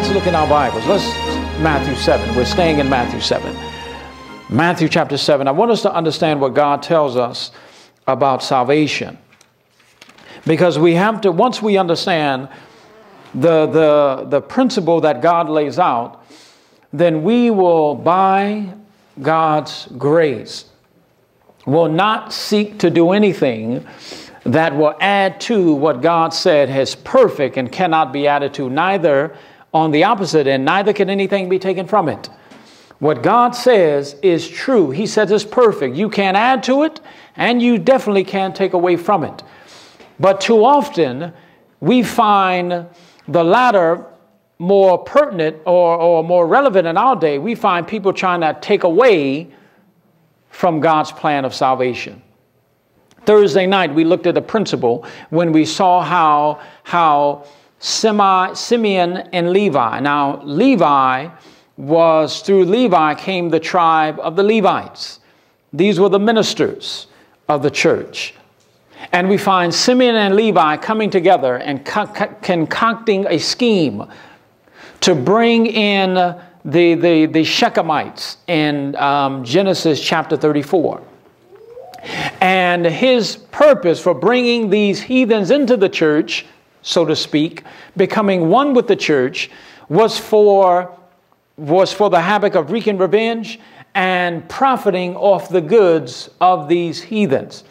Let's look in our Bibles. Matthew 7. We're staying in Matthew 7. Matthew chapter 7. I want us to understand what God tells us about salvation. Because we have to, once we understand the principle that God lays out, then we will, by God's grace, will not seek to do anything that will add to what God said is perfect and cannot be added to, neither on the opposite end, neither can anything be taken from it. What God says is true. He says it's perfect. You can't add to it, and you definitely can't take away from it. But too often, we find the latter more pertinent or more relevant in our day. We find people trying to take away from God's plan of salvation. Thursday night, we looked at the principle when we saw how Simeon and Levi. Now, through Levi came the tribe of the Levites. These were the ministers of the church. And we find Simeon and Levi coming together and concocting a scheme to bring in the Shechemites in Genesis chapter 34. And his purpose for bringing these heathens into the church, so to speak, becoming one with the church, was for the havoc of wreaking revenge and profiting off the goods of these heathens.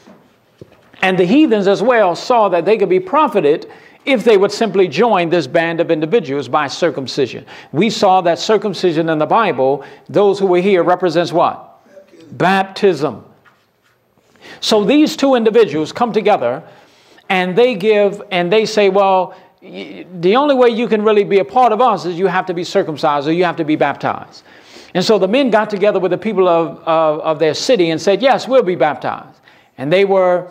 And the heathens as well saw that they could be profited if they would simply join this band of individuals by circumcision. We saw that circumcision in the Bible, those who were here, represents what? Baptism. Baptism. So these two individuals come together and they say, well, the only way you can really be a part of us is you have to be circumcised or you have to be baptized. And so the men got together with the people of their city and said, yes, we'll be baptized. And they were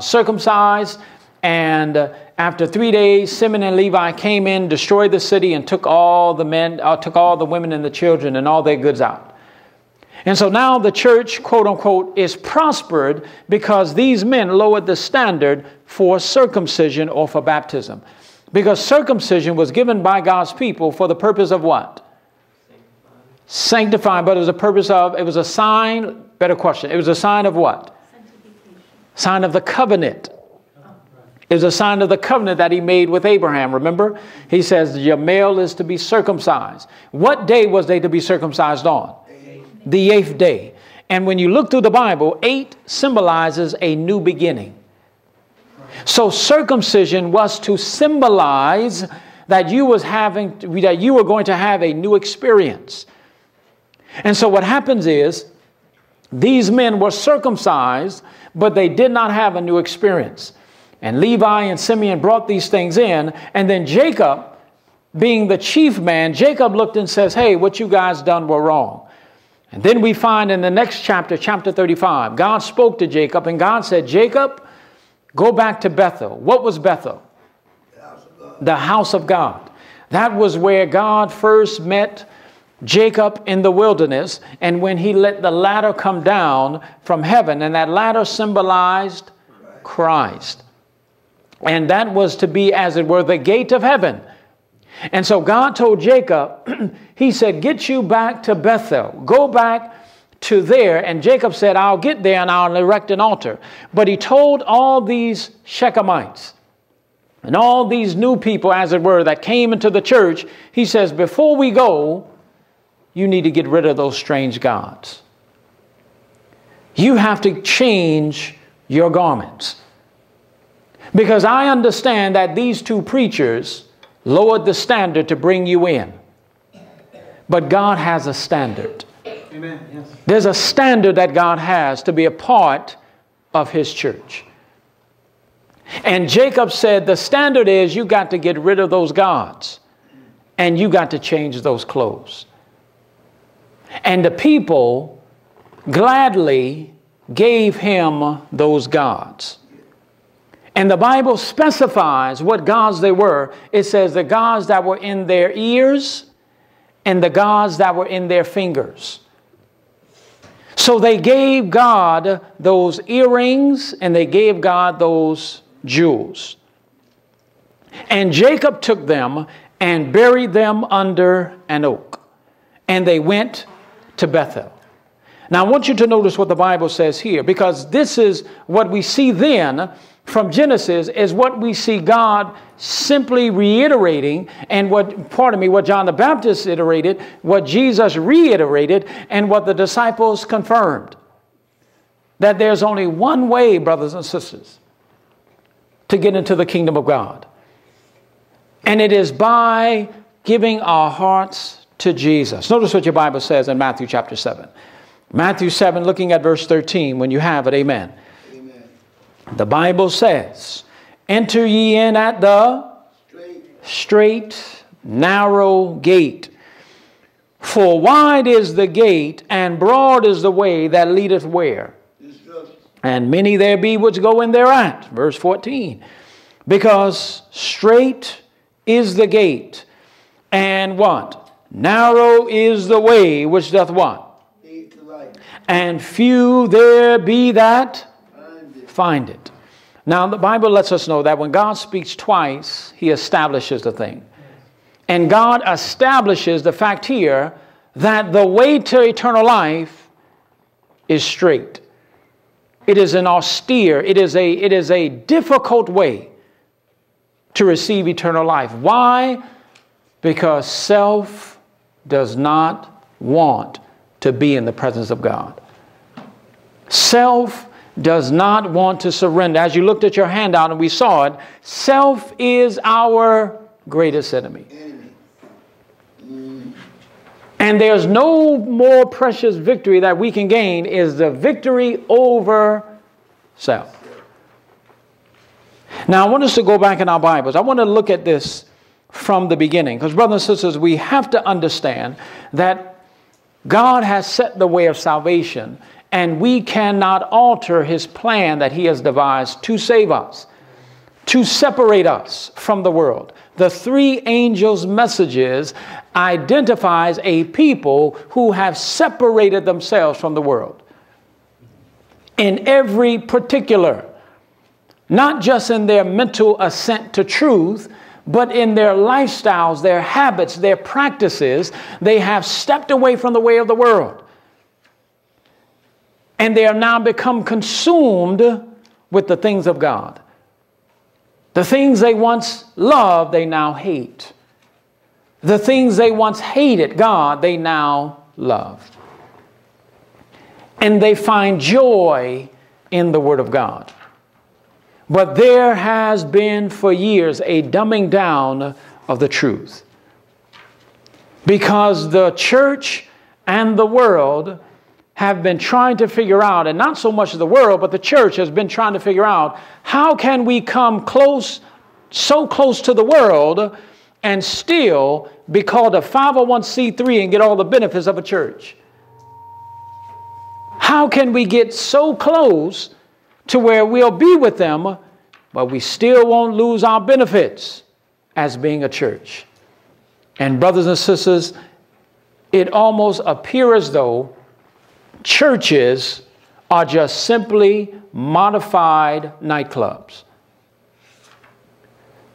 circumcised, and after 3 days, Simeon and Levi came in, destroyed the city, and took all the men, took all the women and the children and all their goods out. And so now the church, quote unquote, is prospered because these men lowered the standard for circumcision or for baptism. Because circumcision was given by God's people for the purpose of what? Sanctifying, but it was a purpose of, it was a sign, better question, it was a sign of what? Sign of the covenant. It was a sign of the covenant that he made with Abraham, remember? He says, your male is to be circumcised. What day was they to be circumcised on? The 8th day. And when you look through the Bible, 8 symbolizes a new beginning. So circumcision was to symbolize that you were going to have a new experience. And so what happens is, these men were circumcised, but they did not have a new experience. And Levi and Simeon brought these things in. And then Jacob, being the chief man, Jacob looked and says, hey, what you guys done were wrong. And then we find in the next chapter, chapter 35, God spoke to Jacob and God said, Jacob, go back to Bethel. What was Bethel? The house of God. That was where God first met Jacob in the wilderness, and when he let the ladder come down from heaven, and that ladder symbolized Christ. And that was to be, as it were, the gate of heaven. And so God told Jacob, he said, get you back to Bethel. Go back to there. And Jacob said, I'll get there and I'll erect an altar. But he told all these Shechemites and all these new people, as it were, that came into the church, he says, before we go, you need to get rid of those strange gods. You have to change your garments. Because I understand that these two preachers lowered the standard to bring you in. But God has a standard. Amen. Yes. There's a standard that God has to be a part of his church. And Jacob said, the standard is you got to get rid of those gods. And you got to change those clothes. And the people gladly gave him those gods. And the Bible specifies what gods they were. It says the gods that were in their ears and the gods that were in their fingers. So they gave God those earrings and they gave God those jewels. And Jacob took them and buried them under an oak. And they went to Bethel. Now I want you to notice what the Bible says here, because this is what we see then from Genesis is what we see God simply reiterating, and what John the Baptist iterated, what Jesus reiterated, and what the disciples confirmed. That there's only one way, brothers and sisters, to get into the kingdom of God. And it is by giving our hearts to Jesus. Notice what your Bible says in Matthew chapter 7. Matthew 7, looking at verse 13, when you have it, amen. Amen. The Bible says, "Enter ye in at the straight, narrow gate. For wide is the gate, and broad is the way that leadeth where? And many there be which go in thereat." Verse 14. "Because straight is the gate, and what? Narrow is the way which doth what? Lead to life. And few there be that find it." Now the Bible lets us know that when God speaks twice, He establishes the thing. And God establishes the fact here that the way to eternal life is straight. It is an austere, it is a difficult way to receive eternal life. Why? Because self does not want to be in the presence of God. Self does not want to surrender. As you looked at your handout and we saw it, self is our greatest enemy. And there's no more precious victory that we can gain is the victory over self. Now, I want us to go back in our Bibles. I want to look at this from the beginning. Because, brothers and sisters, we have to understand that God has set the way of salvation, and we cannot alter His plan that He has devised to save us, to separate us from the world. The three angels' messages identifies a people who have separated themselves from the world in every particular, not just in their mental assent to truth, but in their lifestyles, their habits, their practices. They have stepped away from the way of the world. And they are now become consumed with the things of God. The things they once loved, they now hate. The things they once hated God, they now love. And they find joy in the Word of God. But there has been for years a dumbing down of the truth, because the church and the world have been trying to figure out, and not so much the world, but the church has been trying to figure out, how can we come close, so close to the world and still be called a 501c3 and get all the benefits of a church? How can we get so close to where we'll be with them, but we still won't lose our benefits as being a church? And brothers and sisters, it almost appears as though churches are just simply modified nightclubs,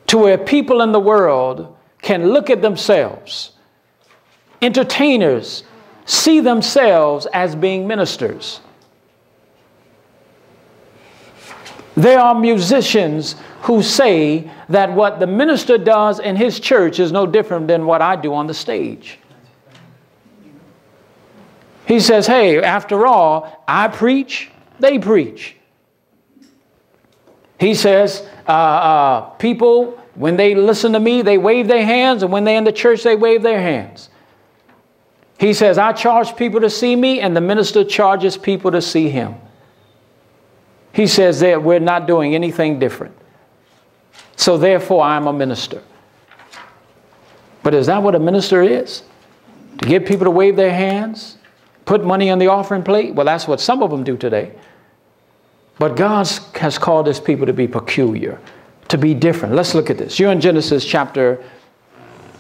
to where people in the world can look at themselves, entertainers see themselves as being ministers. There are musicians who say that what the minister does in his church is no different than what I do on the stage. He says, hey, after all, I preach, they preach. He says, people, when they listen to me, they wave their hands, and when they're in the church, they wave their hands. He says, I charge people to see me, and the minister charges people to see him. He says that we're not doing anything different. So therefore, I'm a minister. But is that what a minister is? To get people to wave their hands? Put money on the offering plate? Well, that's what some of them do today. But God has called His people to be peculiar, to be different. Let's look at this. You're in Genesis chapter,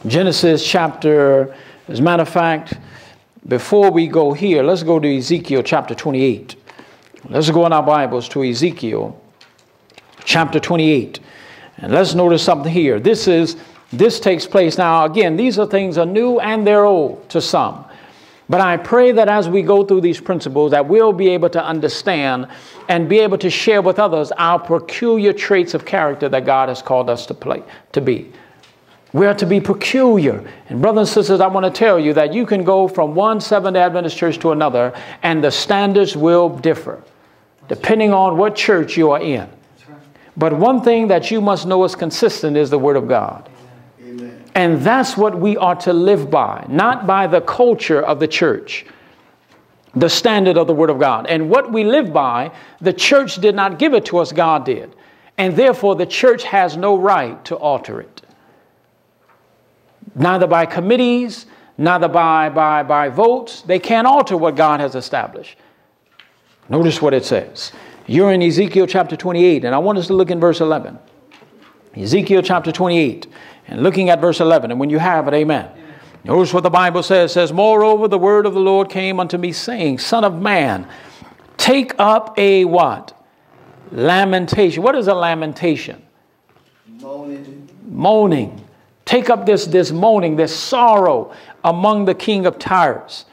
as a matter of fact, before we go here, let's go to Ezekiel chapter 28. Let's go in our Bibles to Ezekiel chapter 28. And let's notice something here. This takes place now. Again, these are things are new and they're old to some. But I pray that as we go through these principles, that we'll be able to understand and be able to share with others our peculiar traits of character that God has called us to be. We are to be peculiar. And brothers and sisters, I want to tell you that you can go from one Seventh-day Adventist church to another, and the standards will differ depending on what church you are in. But one thing that you must know is consistent is the Word of God. Amen. And that's what we are to live by, not by the culture of the church, the standard of the Word of God. And what we live by, the church did not give it to us, God did. And therefore, the church has no right to alter it. Neither by committees, neither by votes. They can't alter what God has established. Notice what it says. You're in Ezekiel chapter 28, and I want us to look in verse 11. Ezekiel chapter 28, and looking at verse 11, and when you have it, amen. Notice what the Bible says. It says, moreover, the word of the Lord came unto me, saying, Son of man, take up a what? Lamentation. What is a lamentation? Moaning. Moaning. Take up this moaning, this sorrow among the king of Tyrus.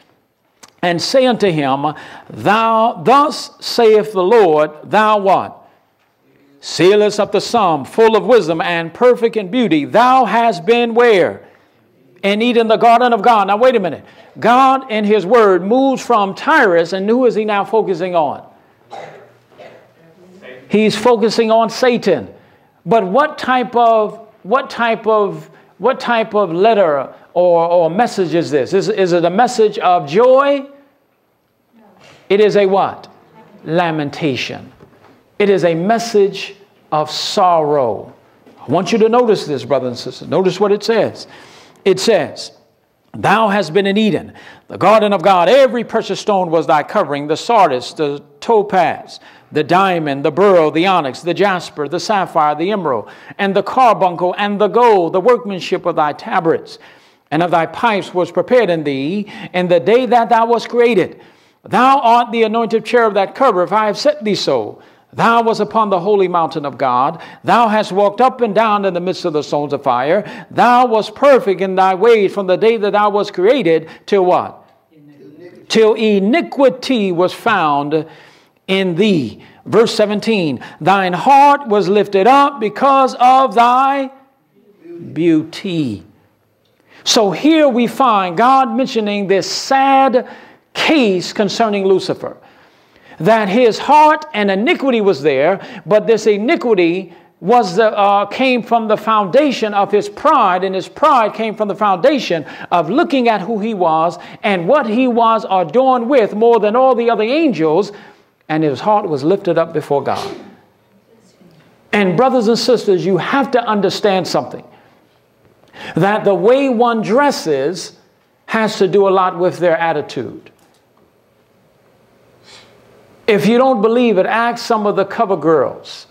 And say unto him, thou, thus saith the Lord, thou what? Sealest up the sum, full of wisdom and perfect in beauty. Thou hast been where? In Eden, the garden of God. Now wait a minute. God in his word moves from Tyrus, and who is he now focusing on? He's focusing on Satan. But what type of letter or message is this? Is it a message of joy? It is a what? Lamentation. It is a message of sorrow. I want you to notice this, brothers and sisters. Notice what it says. It says, thou hast been in Eden, the garden of God. Every precious stone was thy covering, the sardis, the topaz, the diamond, the beryl, the onyx, the jasper, the sapphire, the emerald, and the carbuncle, and the gold, the workmanship of thy tabrets, and of thy pipes was prepared in thee, in the day that thou wast created. Thou art the anointed cherub that covereth, I have set thee so. Thou wast upon the holy mountain of God. Thou hast walked up and down in the midst of the stones of fire. Thou wast perfect in thy ways from the day that thou wast created, till what? Iniquity. Till iniquity was found in thee. Verse 17, thine heart was lifted up because of thy beauty. So here we find God mentioning this sad case concerning Lucifer, that his heart and iniquity was there, but this iniquity was came from the foundation of his pride, and his pride came from the foundation of looking at who he was and what he was adorned with more than all the other angels, and his heart was lifted up before God. And brothers and sisters, you have to understand something, that the way one dresses has to do a lot with their attitude. If you don't believe it, ask some of the cover girls,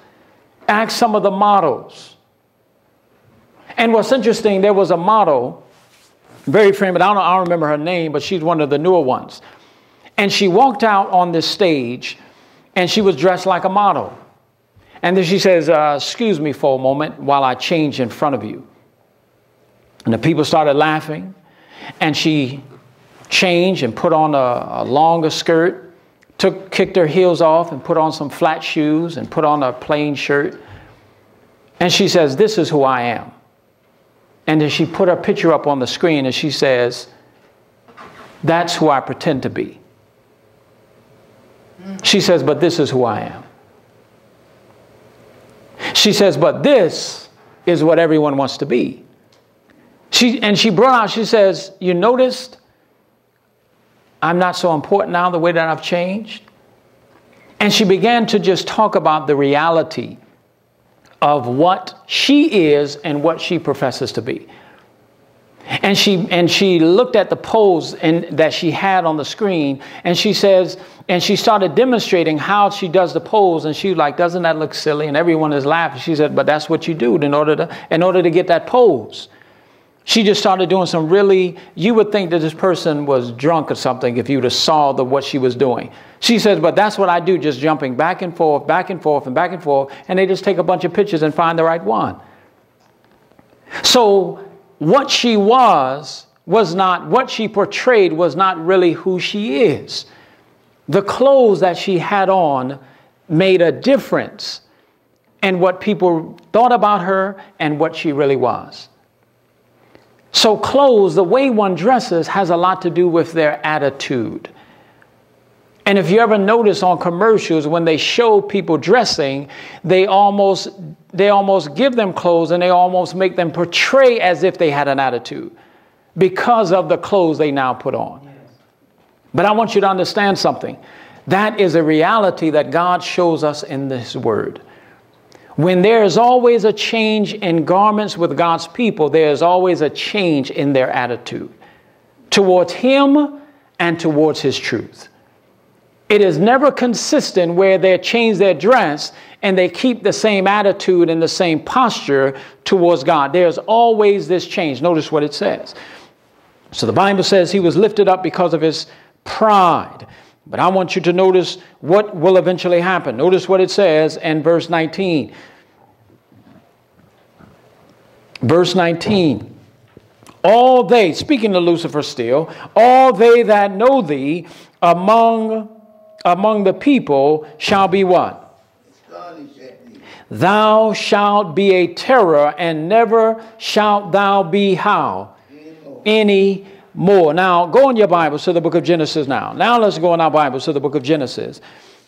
ask some of the models. And what's interesting, there was a model, very famous, I don't remember her name, but she's one of the newer ones. And she walked out on this stage, and she was dressed like a model. And then she says, excuse me for a moment while I change in front of you. And the people started laughing, and she changed and put on a longer skirt, kicked her heels off and put on some flat shoes and put on a plain shirt. And she says, this is who I am. And then she put her picture up on the screen, and she says, that's who I pretend to be. She says, but this is who I am. She says, but this is what everyone wants to be. She brought out, she says, you noticed I'm not so important now the way that I've changed. And she began to just talk about the reality of what she is and what she professes to be. And she looked at the pose that she had on the screen, and she says, and she started demonstrating how she does the pose, and she like, doesn't that look silly? And everyone is laughing. She said, but that's what you do in order to get that pose. She just started doing some really, you would think that this person was drunk or something if you would have saw what she was doing. She says, but that's what I do, just jumping back and forth and back and forth. And they just take a bunch of pictures and find the right one. So what she was not, what she portrayed was not really who she is. The clothes that she had on made a difference in what people thought about her and what she really was. So clothes, the way one dresses, has a lot to do with their attitude. And if you ever notice on commercials, when they show people dressing, they almost give them clothes and they almost make them portray as if they had an attitude because of the clothes they now put on. Yes. But I want you to understand something. That is a reality that God shows us in this word. When there is always a change in garments with God's people, there is always a change in their attitude towards Him and towards His truth. It is never consistent where they change their dress and they keep the same attitude and the same posture towards God. There's always this change. Notice what it says. So the Bible says he was lifted up because of his pride. But I want you to notice what will eventually happen. Notice what it says in verse 19. Verse 19. All they, speaking to Lucifer still, all they that know thee among the people shall be what? Thou shalt be a terror, and never shalt thou be how? Any more. Now, go in your Bibles to the book of Genesis now. Now let's go in our Bibles to the book of Genesis.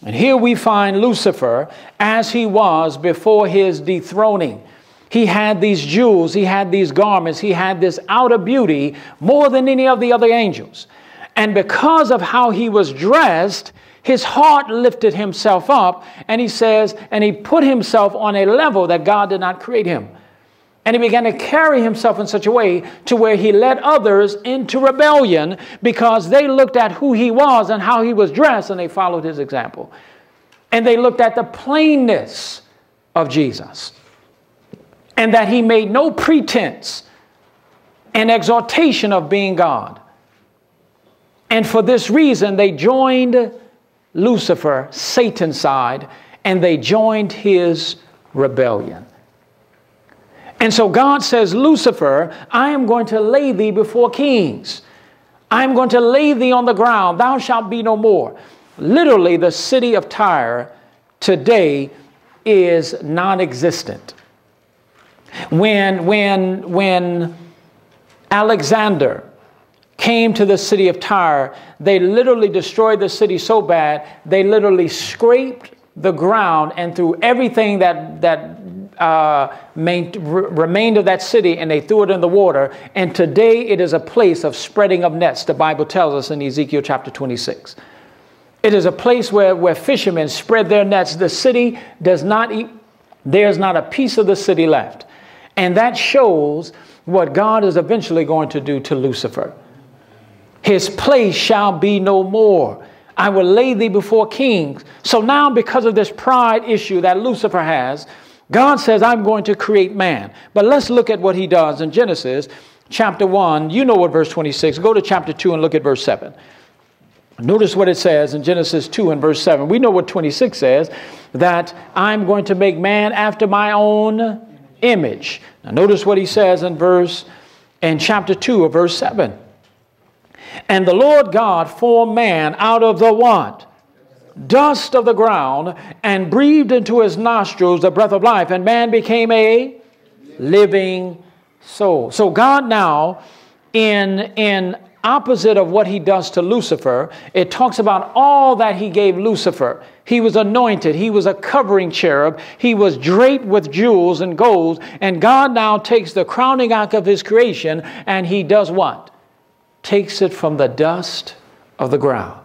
And here we find Lucifer as he was before his dethroning. He had these jewels, he had these garments, he had this outer beauty more than any of the other angels. And because of how he was dressed, his heart lifted himself up, and he says, and he put himself on a level that God did not create him. And he began to carry himself in such a way to where he led others into rebellion because they looked at who he was and how he was dressed and they followed his example. And they looked at the plainness of Jesus and that he made no pretense and exhortation of being God. And for this reason, they joined Lucifer, Satan's side, and they joined his rebellion. And so God says, Lucifer, I am going to lay thee before kings. I am going to lay thee on the ground. Thou shalt be no more. Literally, the city of Tyre today is non-existent. When Alexander came to the city of Tyre, they literally destroyed the city so bad, they literally scraped the ground and threw everything that remained of that city, and they threw it in the water. And today it is a place of spreading of nets. The Bible tells us in Ezekiel chapter 26. It is a place where fishermen spread their nets. The city does not eat. There's not a piece of the city left. And that shows what God is eventually going to do to Lucifer. His place shall be no more. I will lay thee before kings. So now, because of this pride issue that Lucifer has, God says, I'm going to create man. But let's look at what he does in Genesis chapter 1. You know what verse 26. Go to chapter 2 and look at verse 7. Notice what it says in Genesis 2 and verse 7. We know what 26 says, that I'm going to make man after my own image. Now notice what he says in chapter 2 of verse 7. And the Lord God formed man out of the what? Dust of the ground, and breathed into his nostrils the breath of life, and man became a living soul. So God now, in opposite of what he does to Lucifer, it talks about all that he gave Lucifer. He was anointed. He was a covering cherub. He was draped with jewels and gold. And God now takes the crowning act of his creation, and he does what? Takes it from the dust of the ground.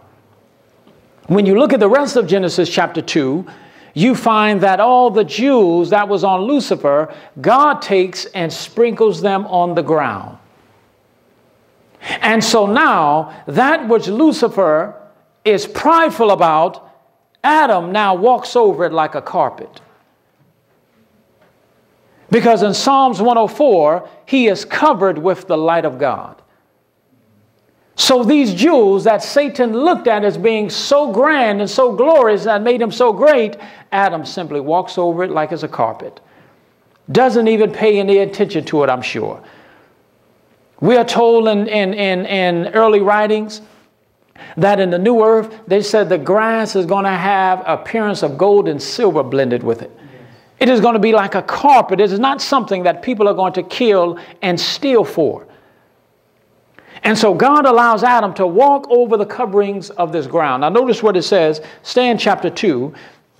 When you look at the rest of Genesis chapter 2, you find that all the jewels that was on Lucifer, God takes and sprinkles them on the ground. And so now, that which Lucifer is prideful about, Adam now walks over it like a carpet. Because in Psalms 104, he is covered with the light of God. So these jewels that Satan looked at as being so grand and so glorious that made him so great, Adam simply walks over it like it's a carpet. Doesn't even pay any attention to it, I'm sure. We are told in early writings that in the new earth, they said the grass is going to have appearance of gold and silver blended with it. It is going to be like a carpet. It is not something that people are going to kill and steal for. And so God allows Adam to walk over the coverings of this ground. Now notice what it says. Stay in chapter 2.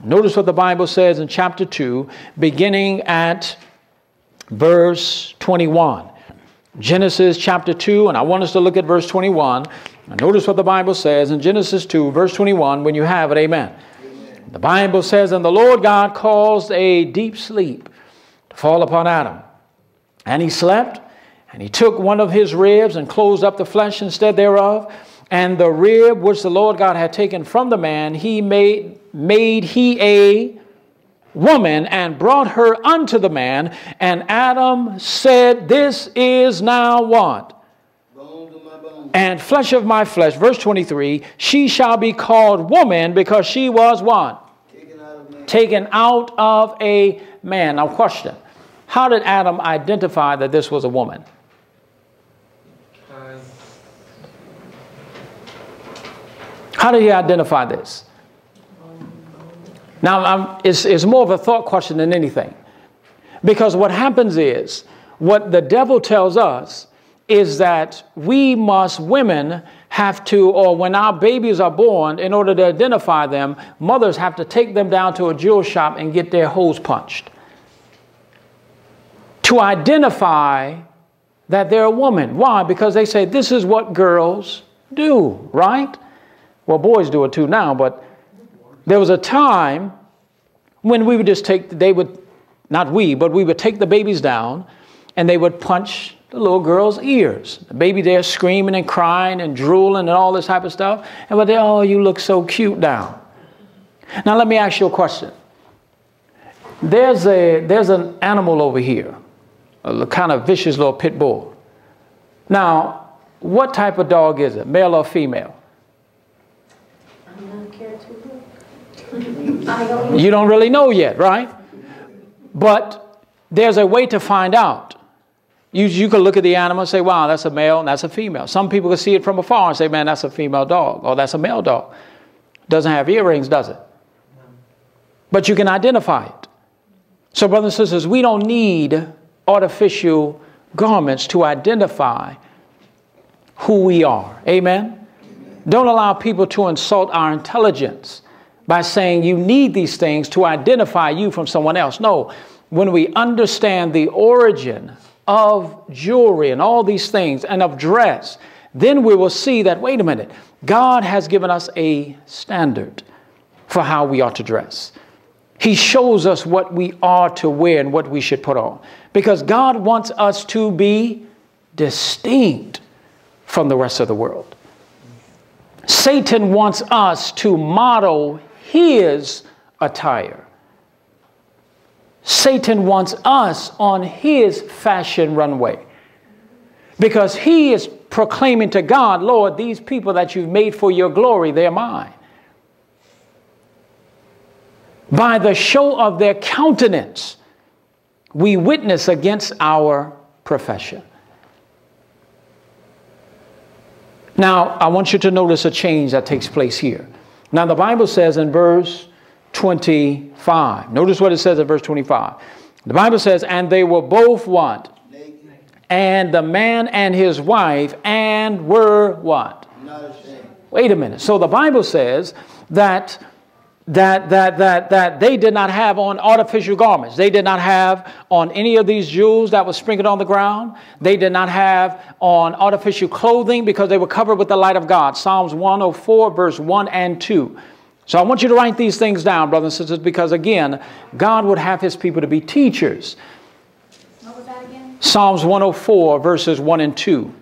Notice what the Bible says in chapter 2, beginning at verse 21. Genesis chapter 2, and I want us to look at verse 21. Now notice what the Bible says in Genesis 2, verse 21. When you have it, amen. The Bible says, and the Lord God caused a deep sleep to fall upon Adam. And he slept, and he took one of his ribs and closed up the flesh instead thereof. And the rib which the Lord God had taken from the man, he made he a woman and brought her unto the man. And Adam said, this is now what? And flesh of my flesh, verse 23, she shall be called woman because she was what? Taken out of a man. Now question, how did Adam identify that this was a woman? How did he identify this? Now, it's more of a thought question than anything. Because what happens is, what the devil tells us is that we women have to, or when our babies are born, in order to identify them, mothers have to take them down to a jewel shop and get their holes punched to identify that they're a woman. Why? Because they say this is what girls do, right? Well, boys do it too now, but there was a time when we would just take, they would, not we, but we would take the babies down and they would punch the little girl's ears. The baby there screaming and crying and drooling and all this type of stuff. And but they, oh, you look so cute now. Now let me ask you a question. There's an animal over here, a kind of vicious little pit bull. Now, what type of dog is it? Male or female? I don't care too much. You don't really know yet, right? But there's a way to find out. You can look at the animal and say, wow, that's a male and that's a female. Some people can see it from afar and say, man, that's a female dog or that's a male dog. Doesn't have earrings, does it? No. But you can identify it. So brothers and sisters, we don't need artificial garments to identify who we are. Amen? Amen. Don't allow people to insult our intelligence by saying you need these things to identify you from someone else. No, when we understand the origin of jewelry and all these things and of dress, then we will see that, wait a minute, God has given us a standard for how we ought to dress. He shows us what we are to wear and what we should put on, because God wants us to be distinct from the rest of the world. Satan wants us to model his attire. Satan wants us on his fashion runway, because he is proclaiming to God, Lord, these people that you've made for your glory, they're mine. By the show of their countenance, we witness against our profession. Now, I want you to notice a change that takes place here. Now, the Bible says in verse 25. Notice what it says in verse 25. The Bible says, and they were both what? Naked. And the man and his wife, and were what? Not ashamed. Wait a minute. So the Bible says that they did not have on artificial garments. They did not have on any of these jewels that were sprinkled on the ground. They did not have on artificial clothing, because they were covered with the light of God. Psalms 104, verse 1 and 2. So I want you to write these things down, brothers and sisters, because again, God would have his people to be teachers. What was that again? Psalms 104, verses 1 and 2.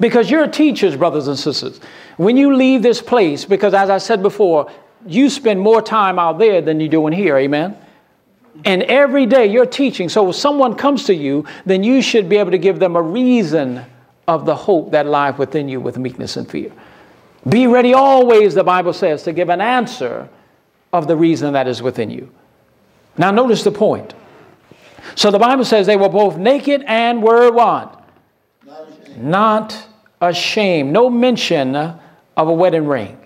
Because you're teachers, brothers and sisters. When you leave this place, because as I said before, you spend more time out there than you do in here, amen? And every day you're teaching. So if someone comes to you, then you should be able to give them a reason of the hope that lies within you with meekness and fear. Be ready always, the Bible says, to give an answer of the reason that is within you. Now notice the point. So the Bible says they were both naked and were what? Not ashamed. Not ashamed. No mention of a wedding ring.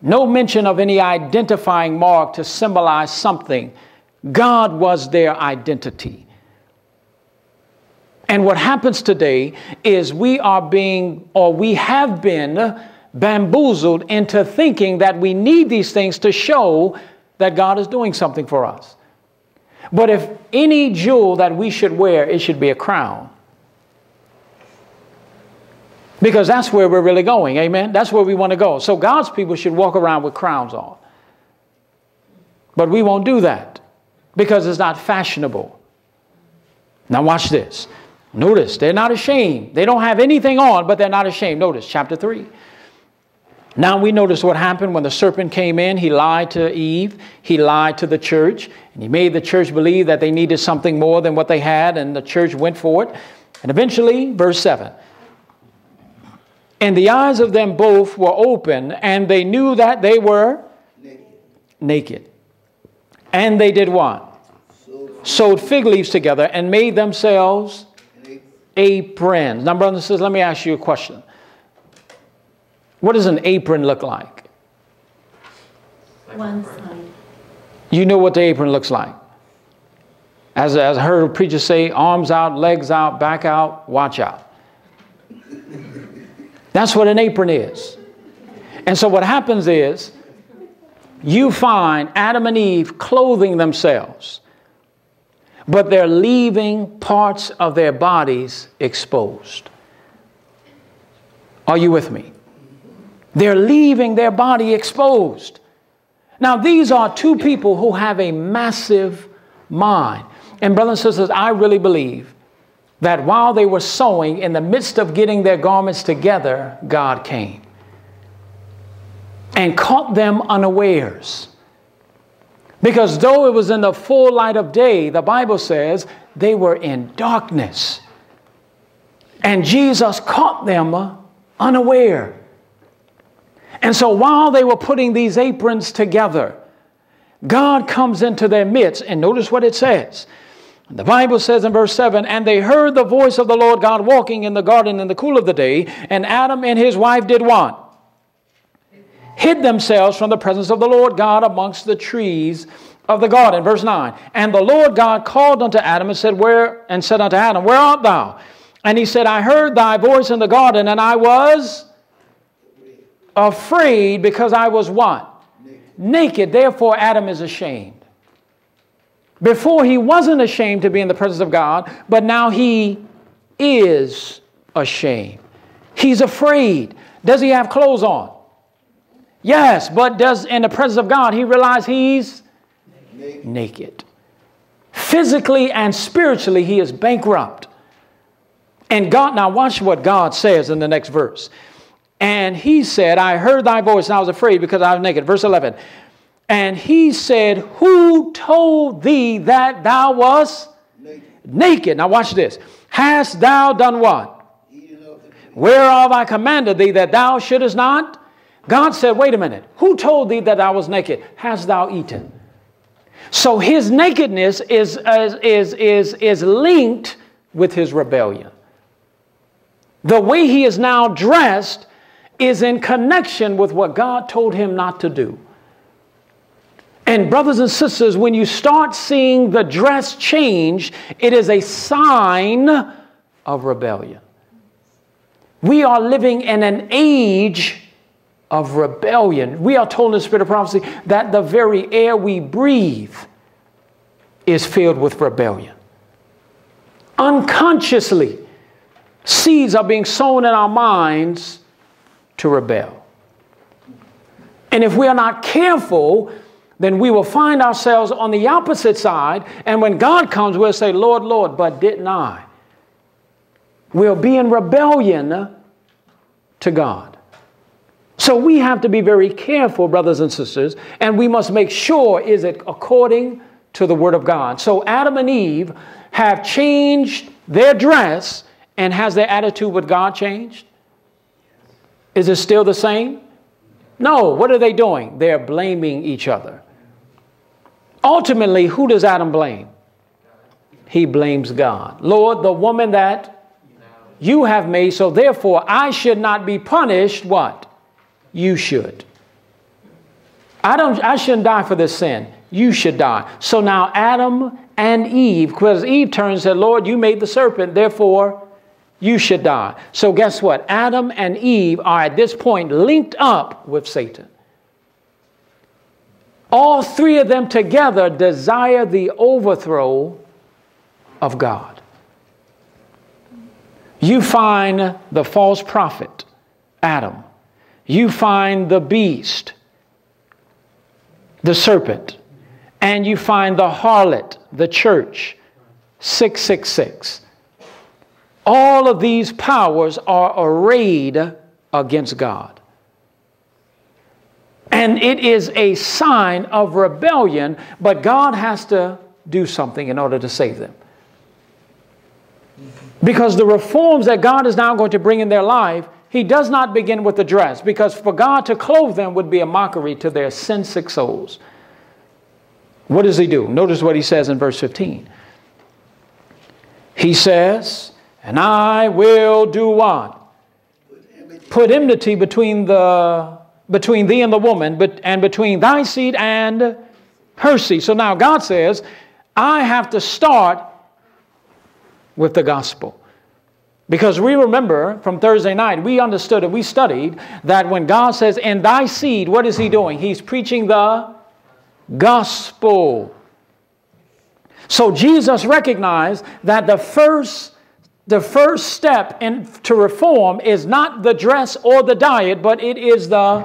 No mention of any identifying mark to symbolize something. God was their identity. And what happens today is we are being, or we have been, bamboozled into thinking that we need these things to show that God is doing something for us. But if any jewel that we should wear, it should be a crown. Because that's where we're really going. Amen. That's where we want to go. So God's people should walk around with crowns on. But we won't do that because it's not fashionable. Now watch this. Notice they're not ashamed. They don't have anything on, but they're not ashamed. Notice chapter 3. Now we notice what happened when the serpent came in. He lied to Eve. He lied to the church. And he made the church believe that they needed something more than what they had. And the church went for it. And eventually, verse 7. And the eyes of them both were open, and they knew that they were naked. And they did what? Sewed fig leaves together and made themselves aprons. Now, brothers and sisters, let me ask you a question. What does an apron look like? One side. You know what the apron looks like. As I heard a preacher say, arms out, legs out, back out, watch out. That's what an apron is. And so what happens is you find Adam and Eve clothing themselves, but they're leaving parts of their bodies exposed. Are you with me? They're leaving their body exposed. Now, these are two people who have a massive mind. And brothers and sisters, I really believe that while they were sewing, in the midst of getting their garments together, God came and caught them unawares. Because though it was in the full light of day, the Bible says they were in darkness. And Jesus caught them unaware. And so while they were putting these aprons together, God comes into their midst. And notice what it says. The Bible says in verse 7, and they heard the voice of the Lord God walking in the garden in the cool of the day. And Adam and his wife did what? Hid themselves from the presence of the Lord God amongst the trees of the garden. Verse 9, and the Lord God called unto Adam and said, Where art thou? And he said, I heard thy voice in the garden, and I was afraid because I was what? Naked. Therefore, Adam is ashamed. Before he wasn't ashamed to be in the presence of God, but now he is ashamed. He's afraid. Does he have clothes on? Yes, but does in the presence of God he realize he's naked. Physically and spiritually he is bankrupt. And God, now watch what God says in the next verse. And he said, I heard thy voice and I was afraid because I was naked. Verse 11. And he said, who told thee that thou wast naked? Now watch this. Hast thou done what? Whereof I commanded thee that thou shouldest not? God said, wait a minute. Who told thee that thou was naked? Hast thou eaten? So his nakedness is linked with his rebellion. The way he is now dressed is in connection with what God told him not to do. And brothers and sisters, when you start seeing the dress change, it is a sign of rebellion. We are living in an age of rebellion. We are told in the spirit of prophecy that the very air we breathe is filled with rebellion. Unconsciously, seeds are being sown in our minds to rebel. And if we are not careful, then we will find ourselves on the opposite side. And when God comes, we'll say, Lord, Lord, but didn't I? We'll be in rebellion to God. So we have to be very careful, brothers and sisters, and we must make sure, is it according to the Word of God. So Adam and Eve have changed their dress, and has their attitude with God changed? Is it still the same? No. What are they doing? They're blaming each other. Ultimately, who does Adam blame? He blames God. Lord, the woman that you have made, so therefore I should not be punished. What? You should. I shouldn't die for this sin. You should die. So now Adam and Eve, because Eve turned and said, Lord, you made the serpent, therefore you should die. So guess what? Adam and Eve are at this point linked up with Satan. All three of them together desire the overthrow of God. You find the false prophet, Adam. You find the beast, the serpent. And you find the harlot, the church, 666. All of these powers are arrayed against God. And it is a sign of rebellion, but God has to do something in order to save them. Because the reforms that God is now going to bring in their life, He does not begin with the dress, because for God to clothe them would be a mockery to their sin-sick souls. What does He do? Notice what He says in verse 15. He says, and I will do what? Put enmity between thee and the woman, and between thy seed and her seed. So now God says, I have to start with the gospel. Because we remember from Thursday night, we understood and we studied that when God says, and thy seed, what is He doing? He's preaching the gospel. So Jesus recognized that the first step to reform is not the dress or the diet, but it is the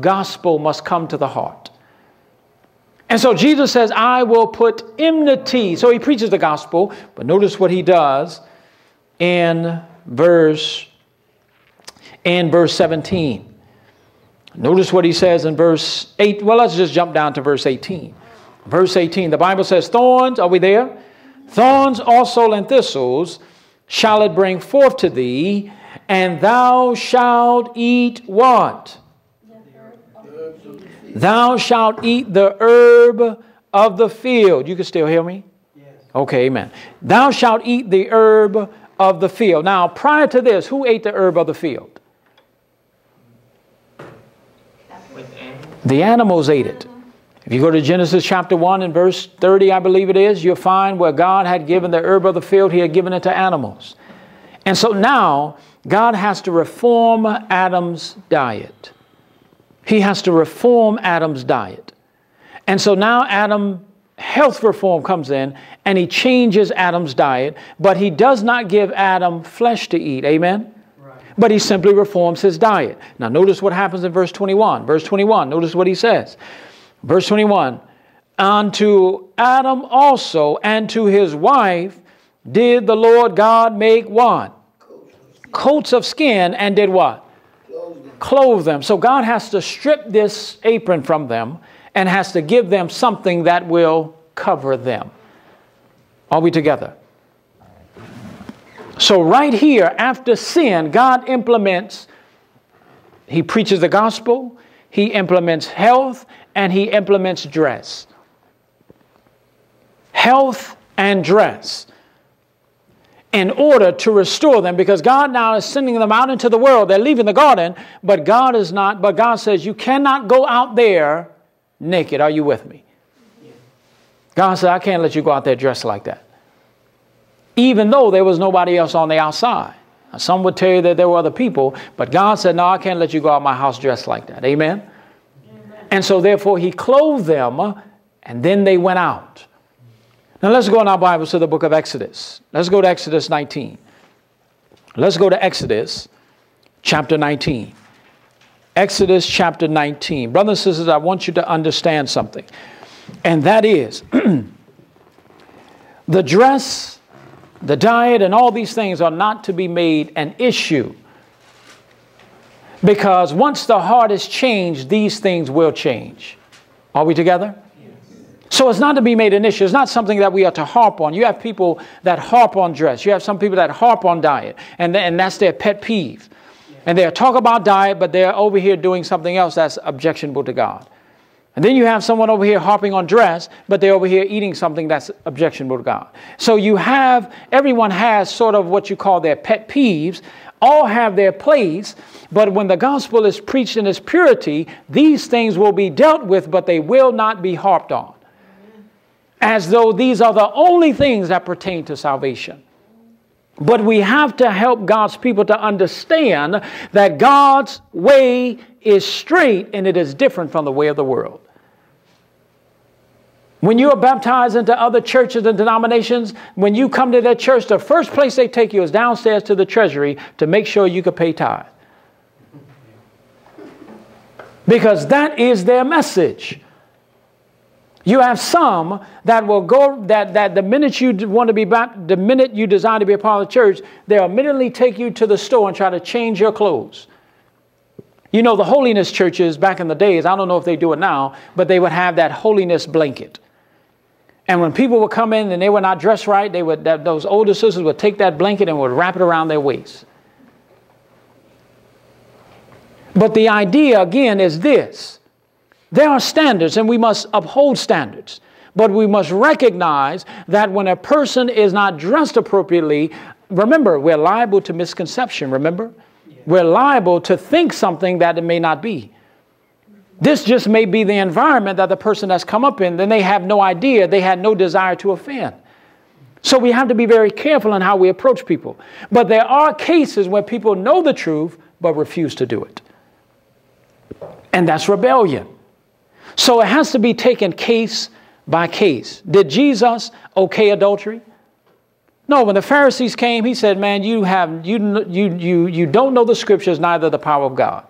gospel must come to the heart. And so Jesus says, I will put enmity. So He preaches the gospel, but notice what He does in verse 17. Notice what He says in verse 8. Well, let's just jump down to verse 18. Verse 18, the Bible says, thorns, are we there? Thorns also and thistles shall it bring forth to thee, and thou shalt eat what? Thou shalt eat the herb of the field. You can still hear me? Yes. Okay, amen. Thou shalt eat the herb of the field. Now, prior to this, who ate the herb of the field? The animals ate it. If you go to Genesis chapter 1 and verse 30, I believe it is, you'll find where God had given the herb of the field, He had given it to animals. And so now God has to reform Adam's diet. He has to reform Adam's diet. And so now Adam, health reform comes in, and He changes Adam's diet, but He does not give Adam flesh to eat. Amen? But He simply reforms his diet. Now notice what happens in verse 21. Verse 21, notice what He says. Verse 21, unto Adam also and to his wife did the Lord God make what? Coats of skin, and did what? Clothe them. So God has to strip this apron from them and has to give them something that will cover them. Are we together? So right here, after sin, God implements, He preaches the gospel, He implements health, and He implements dress. Health and dress in order to restore them, because God now is sending them out into the world. They're leaving the garden, but God is not. But God says, you cannot go out there naked. Are you with me? God said, I can't let you go out there dressed like that. Even though there was nobody else on the outside. Now, some would tell you that there were other people, but God said, no, I can't let you go out of my house dressed like that. Amen? Amen. And so therefore He clothed them, and then they went out. Now let's go in our Bibles to the book of Exodus. Let's go to Exodus 19. Let's go to Exodus chapter 19. Exodus chapter 19. Brothers and sisters, I want you to understand something. And that is the dress, the diet, and all these things are not to be made an issue, because once the heart is changed, these things will change. Are we together? Yes. So it's not to be made an issue. It's not something that we are to harp on. You have people that harp on dress. You have some people that harp on diet. And that's their pet peeve. And they'll talk about diet, but they're over here doing something else that's objectionable to God. And then you have someone over here harping on dress, but they're over here eating something that's objectionable to God. So you have, everyone has sort of what you call their pet peeves. All have their place, but when the gospel is preached in its purity, these things will be dealt with, but they will not be harped on. As though these are the only things that pertain to salvation. But we have to help God's people to understand that God's way is straight and it is different from the way of the world. When you are baptized into other churches and denominations, when you come to their church, the first place they take you is downstairs to the treasury to make sure you can pay tithe. Because that is their message. You have some that will go, that the minute you want to be baptized, the minute you desire to be a part of the church, they'll immediately take you to the store and try to change your clothes. You know, the holiness churches back in the days, I don't know if they do it now, but they would have that holiness blanket. And when people would come in and they were not dressed right, they would, those older sisters would take that blanket and would wrap it around their waist. But the idea, again, is this. There are standards, and we must uphold standards. But we must recognize that when a person is not dressed appropriately, remember, we're liable to misconception, remember? Yeah. We're liable to think something that it may not be. This just may be the environment that the person has come up in, then they have no idea, they had no desire to offend. So we have to be very careful in how we approach people. But there are cases where people know the truth, but refuse to do it. And that's rebellion. So it has to be taken case by case. Did Jesus okay adultery? No, when the Pharisees came, he said, man, you don't know the scriptures, neither the power of God.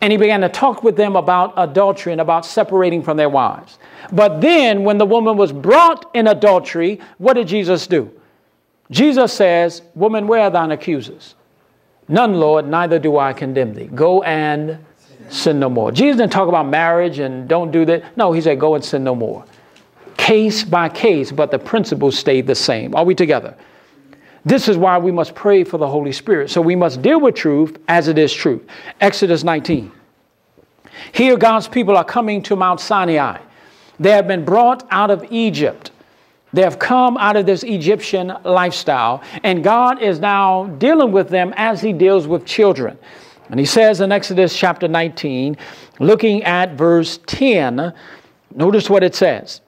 And he began to talk with them about adultery and about separating from their wives. But then when the woman was brought in adultery, what did Jesus do? Jesus says, woman, where are thine accusers? None, Lord, neither do I condemn thee. Go and sin no more. Jesus didn't talk about marriage and don't do that. No, he said, go and sin no more. Case by case, but the principles stayed the same. Are we together? This is why we must pray for the Holy Spirit. So we must deal with truth as it is truth. Exodus 19. Here God's people are coming to Mount Sinai. They have been brought out of Egypt. They have come out of this Egyptian lifestyle. And God is now dealing with them as he deals with children. And he says in Exodus chapter 19, looking at verse 10, notice what it says.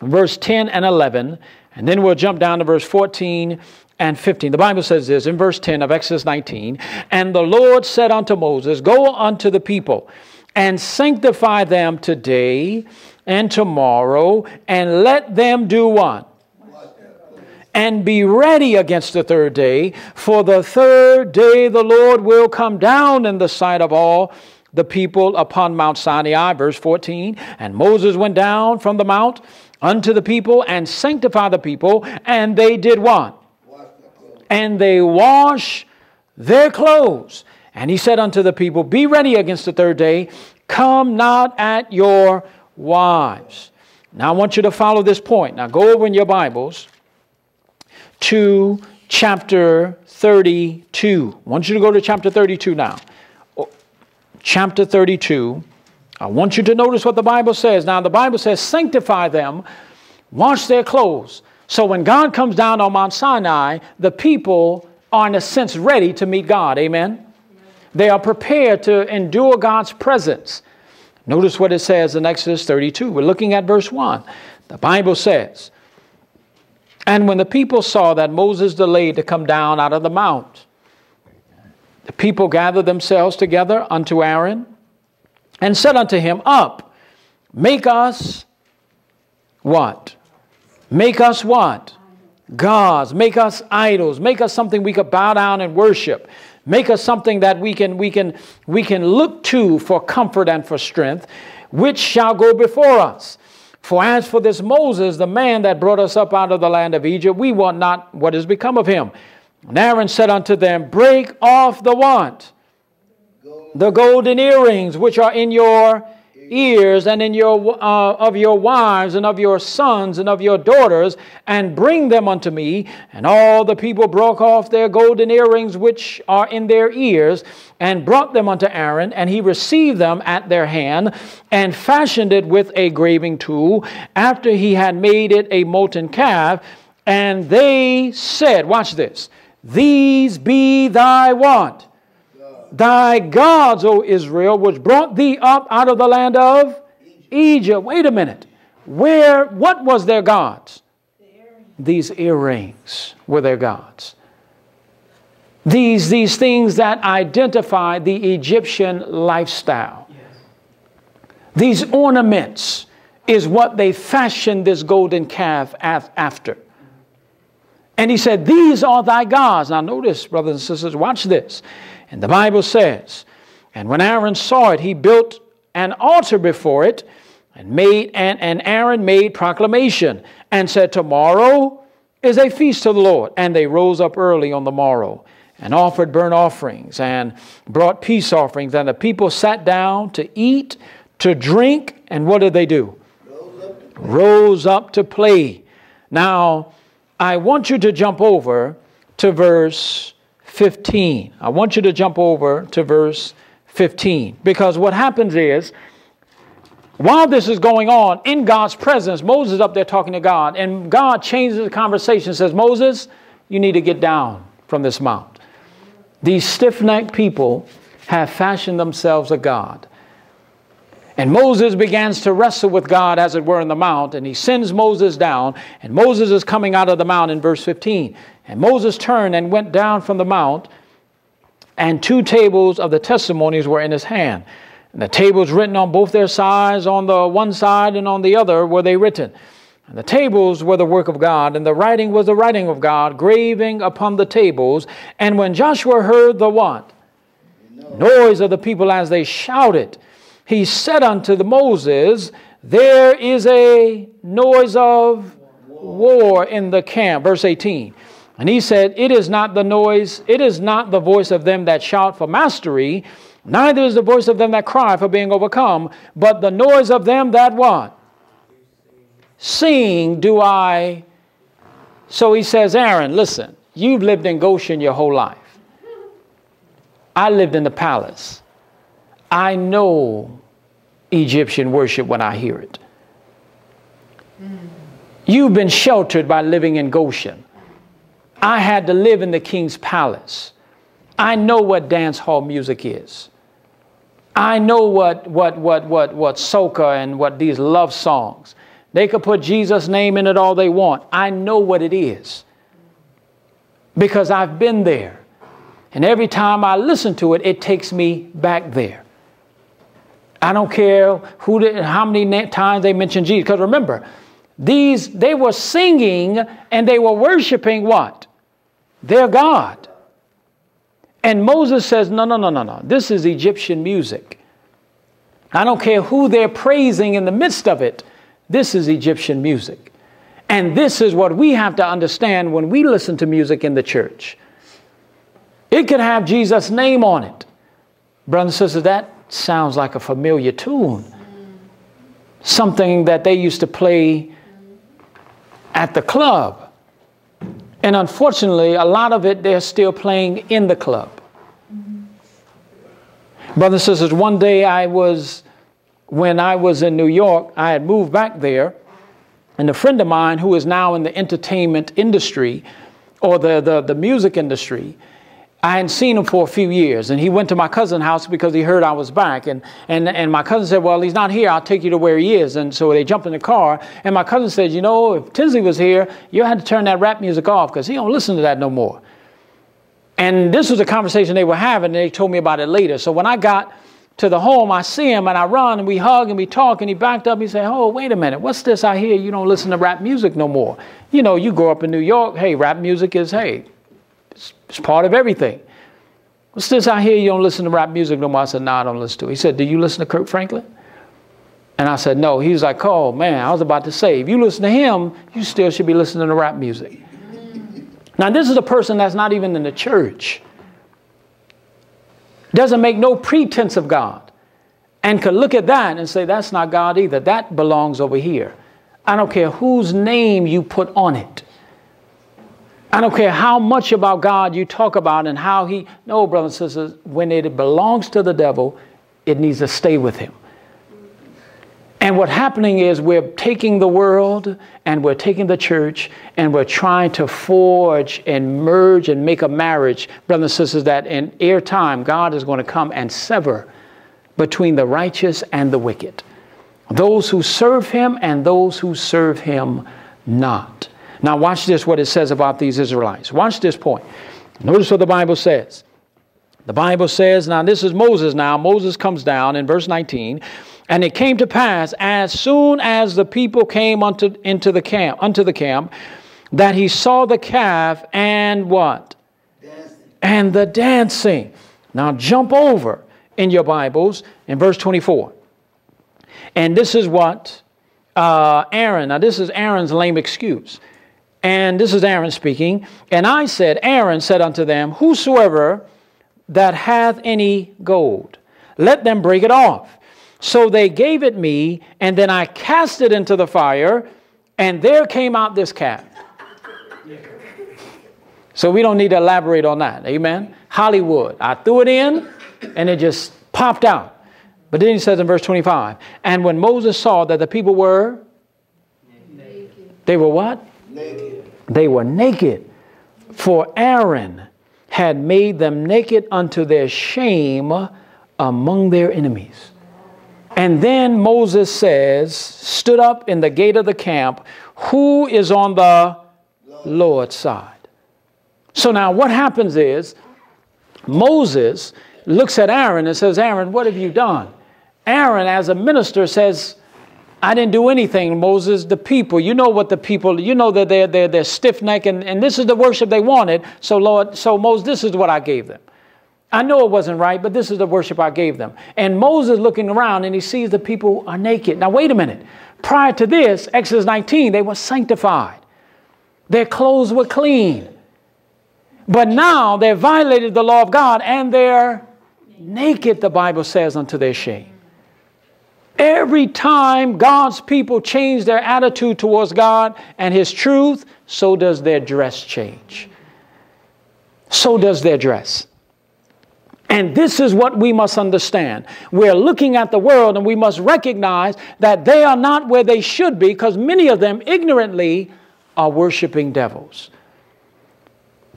Verse 10 and 11, and then we'll jump down to verse 14 and 15. The Bible says this in verse 10 of Exodus 19, and the Lord said unto Moses, go unto the people and sanctify them today and tomorrow, and let them do what? And be ready against the third day, for the third day the Lord will come down in the sight of all the people upon Mount Sinai. Verse 14, and Moses went down from the mount unto the people and sanctified the people, and they did what? And they washed their clothes. And he said unto the people, be ready against the third day, come not at your wives. Now I want you to follow this point. Now go over in your Bibles to chapter 32. I want you to go to chapter 32 now. Chapter 32. I want you to notice what the Bible says. Now, the Bible says, sanctify them, wash their clothes. So when God comes down on Mount Sinai, the people are in a sense ready to meet God. Amen? Amen. They are prepared to endure God's presence. Notice what it says in Exodus 32. We're looking at verse 1. The Bible says, and when the people saw that Moses delayed to come down out of the mount, the people gathered themselves together unto Aaron and said unto him, up, make us what? Make us what? Gods. Make us idols. Make us something we could bow down and worship. Make us something that we can look to for comfort and for strength, which shall go before us. For as for this Moses, the man that brought us up out of the land of Egypt, we wot not what is become of him. And Aaron said unto them, break off the what? The golden earrings which are in your ears and in your, of your wives and of your sons and of your daughters, and bring them unto me. And all the people broke off their golden earrings which are in their ears, and brought them unto Aaron, and he received them at their hand, and fashioned it with a graving tool, after he had made it a molten calf. And they said, watch this, these be thy what? Thy gods, O Israel, which brought thee up out of the land of Egypt. Wait a minute. Where, what was their gods? These earrings were their gods. These things that identify the Egyptian lifestyle. Yes. These ornaments is what they fashioned this golden calf after. And he said, these are thy gods. Now notice, brothers and sisters, watch this. And the Bible says, and when Aaron saw it, he built an altar before it, and Aaron made proclamation and said, tomorrow is a feast to the Lord. And they rose up early on the morrow and offered burnt offerings and brought peace offerings. And the people sat down to eat, to drink. And what did they do? Rose up to play. Now, I want you to jump over to verse 15. I want you to jump over to verse 15, because what happens is, while this is going on in God's presence, Moses up there talking to God, and God changes the conversation, says, Moses, you need to get down from this mount. These stiff-necked people have fashioned themselves a god. And Moses begins to wrestle with God, as it were, in the mount, and he sends Moses down, and Moses is coming out of the mount in verse 15. And Moses turned and went down from the mount, and two tables of the testimonies were in his hand. And the tables written on both their sides, on the one side and on the other, were they written. And the tables were the work of God, and the writing was the writing of God, graving upon the tables. And when Joshua heard the what? Noise of the people as they shouted, he said unto Moses, there is a noise of war in the camp. Verse 18. And he said, it is not the noise, it is not the voice of them that shout for mastery, neither is the voice of them that cry for being overcome, but the noise of them that what? Sing do I. So he says, Aaron, listen, you've lived in Goshen your whole life. I lived in the palace. I know Egyptian worship when I hear it. You've been sheltered by living in Goshen. I had to live in the king's palace. I know what dance hall music is. I know what soca and what these love songs. They could put Jesus' name in it all they want. I know what it is because I've been there. And every time I listen to it, it takes me back there. I don't care who did, how many times they mentioned Jesus. Because remember, they were singing and they were worshiping what? Their God. And Moses says, no, no, no, no, no. This is Egyptian music. I don't care who they're praising in the midst of it. This is Egyptian music. And this is what we have to understand when we listen to music in the church. It could have Jesus' name on it. Brothers and sisters, that sounds like a familiar tune. Something that they used to play at the club. And unfortunately, a lot of it they're still playing in the club. Brothers and sisters, one day when I was in New York, I had moved back there. And a friend of mine who is now in the entertainment industry or the music industry, I hadn't seen him for a few years, and he went to my cousin's house because he heard I was back. And my cousin said, well, he's not here. I'll take you to where he is. And so they jumped in the car, and my cousin said, you know, if Tinsley was here, you had to turn that rap music off because he don't listen to that no more. And this was a conversation they were having, and they told me about it later. So when I got to the home, I see him, and I run, and we hug, and we talk, and he backed up. He said, oh, wait a minute. What's this I hear? You don't listen to rap music no more. You know, you grow up in New York. Hey, rap music is, hey. It's part of everything. What's this I hear? You don't listen to rap music no more. I said, no, I don't listen to it. He said, do you listen to Kirk Franklin? And I said, no. He was like, oh, man, I was about to say, if you listen to him, you still should be listening to rap music. Now, this is a person that's not even in the church. Doesn't make no pretense of God. and could look at that and say, that's not God either. That belongs over here. I don't care whose name you put on it. I don't care how much about God you talk about and how he... No, brothers and sisters, when it belongs to the devil, it needs to stay with him. And what's happening is we're taking the world and we're taking the church and we're trying to forge and merge and make a marriage, brothers and sisters, that in air time, God is going to come and sever between the righteous and the wicked, those who serve him and those who serve him not. Now watch this, what it says about these Israelites. Watch this point. Notice what the Bible says. The Bible says, now this is Moses now. Moses comes down in verse 19. And it came to pass, as soon as the people came unto the camp, that he saw the calf and what? Dancing. And the dancing. Now jump over in your Bibles in verse 24. And this is what Aaron, now this is Aaron's lame excuse. And this is Aaron speaking. And I said, Aaron said unto them, whosoever that hath any gold, let them break it off. So they gave it me, and then I cast it into the fire, and there came out this calf. So we don't need to elaborate on that. Amen. Hollywood. I threw it in, and it just popped out. But then he says in verse 25, and when Moses saw that the people were naked. They were what? Naked. They were naked, for Aaron had made them naked unto their shame among their enemies. And then Moses says, stood up in the gate of the camp, who is on the Lord's side? So now what happens is Moses looks at Aaron and says, Aaron, what have you done? Aaron, as a minister, says, I didn't do anything, Moses. The people, you know what the people, you know that they're stiff-necked, and this is the worship they wanted. So, Lord, so Moses, this is what I gave them. I know it wasn't right, but this is the worship I gave them. And Moses looking around, and he sees the people are naked. Now, wait a minute. Prior to this, Exodus 19, they were sanctified. Their clothes were clean. But now they violated the law of God, and they're naked, the Bible says, unto their shame. Every time God's people change their attitude towards God and his truth, so does their dress change. So does their dress. And this is what we must understand. We're looking at the world and we must recognize that they are not where they should be, because many of them ignorantly are worshiping devils.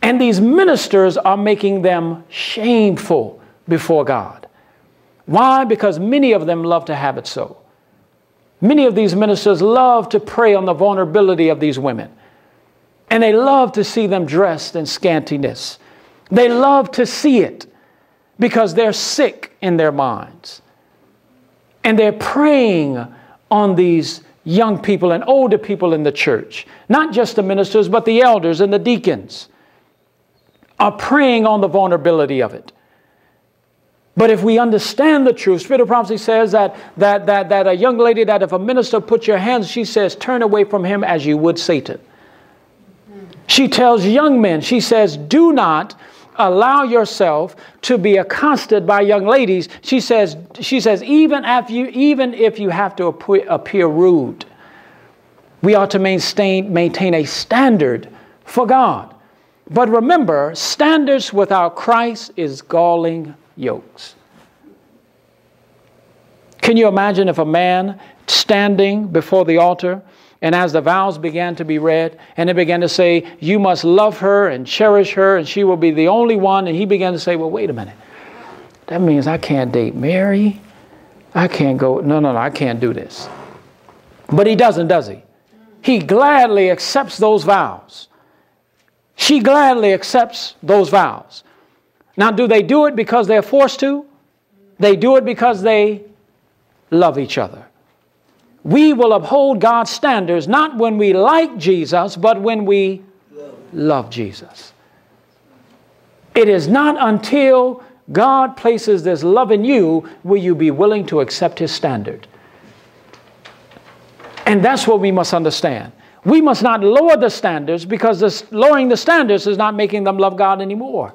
And these ministers are making them shameful before God. Why? Because many of them love to have it so. Many of these ministers love to prey on the vulnerability of these women. And they love to see them dressed in scantiness. They love to see it, because they're sick in their minds. And they're preying on these young people and older people in the church. Not just the ministers, but the elders and the deacons are preying on the vulnerability of it. But if we understand the truth, Spirit of Prophecy says that a young lady, that if a minister puts your hands, she says, turn away from him as you would Satan. She tells young men, she says, do not allow yourself to be accosted by young ladies. She says, even if you have to appear rude, we are to maintain a standard for God. But remember, standards without Christ is galling yokes. Can you imagine if a man standing before the altar, and as the vows began to be read, and it began to say, you must love her and cherish her, and she will be the only one. And he began to say, well, wait a minute. That means I can't date Mary. I can't go. No, I can't do this. But he doesn't, does he? He gladly accepts those vows. She gladly accepts those vows. Now, do they do it because they're forced to? They do it because they love each other. We will uphold God's standards, not when we like Jesus, but when we love Jesus. It is not until God places this love in you will you be willing to accept his standard. And that's what we must understand. We must not lower the standards, because lowering the standards is not making them love God anymore.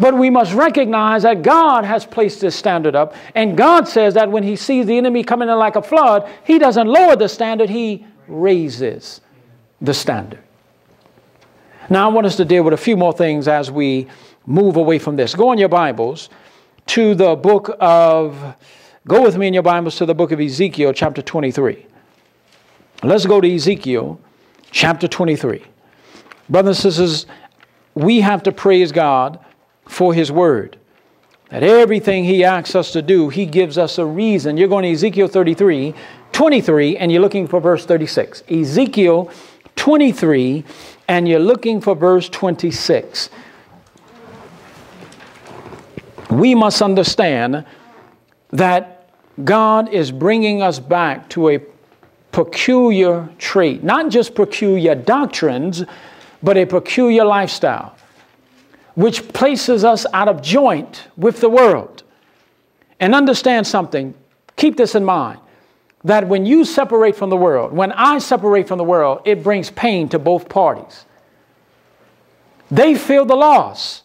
But we must recognize that God has placed this standard up. And God says that when he sees the enemy coming in like a flood, he doesn't lower the standard, he raises the standard. Now I want us to deal with a few more things as we move away from this. Go in your Bibles to the book of, go with me in your Bibles to the book of Ezekiel chapter 23. Let's go to Ezekiel chapter 23. Brothers and sisters, we have to praise God for his word, that everything he asks us to do, he gives us a reason. You're going to Ezekiel 33, 23, and you're looking for verse 36. Ezekiel 23, and you're looking for verse 26. We must understand that God is bringing us back to a peculiar trait, not just peculiar doctrines, but a peculiar lifestyle, which places us out of joint with the world. And understand something, keep this in mind, that when you separate from the world, when I separate from the world, it brings pain to both parties. They feel the loss,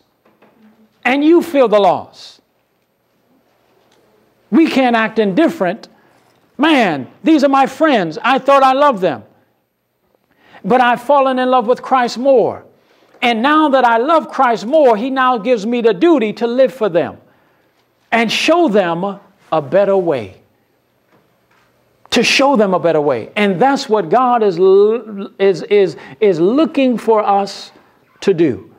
and you feel the loss. We can't act indifferent. Man, these are my friends. I thought I loved them, but I've fallen in love with Christ more. And now that I love Christ more, he now gives me the duty to live for them and show them a better way. To show them a better way. And that's what God is looking for us to do.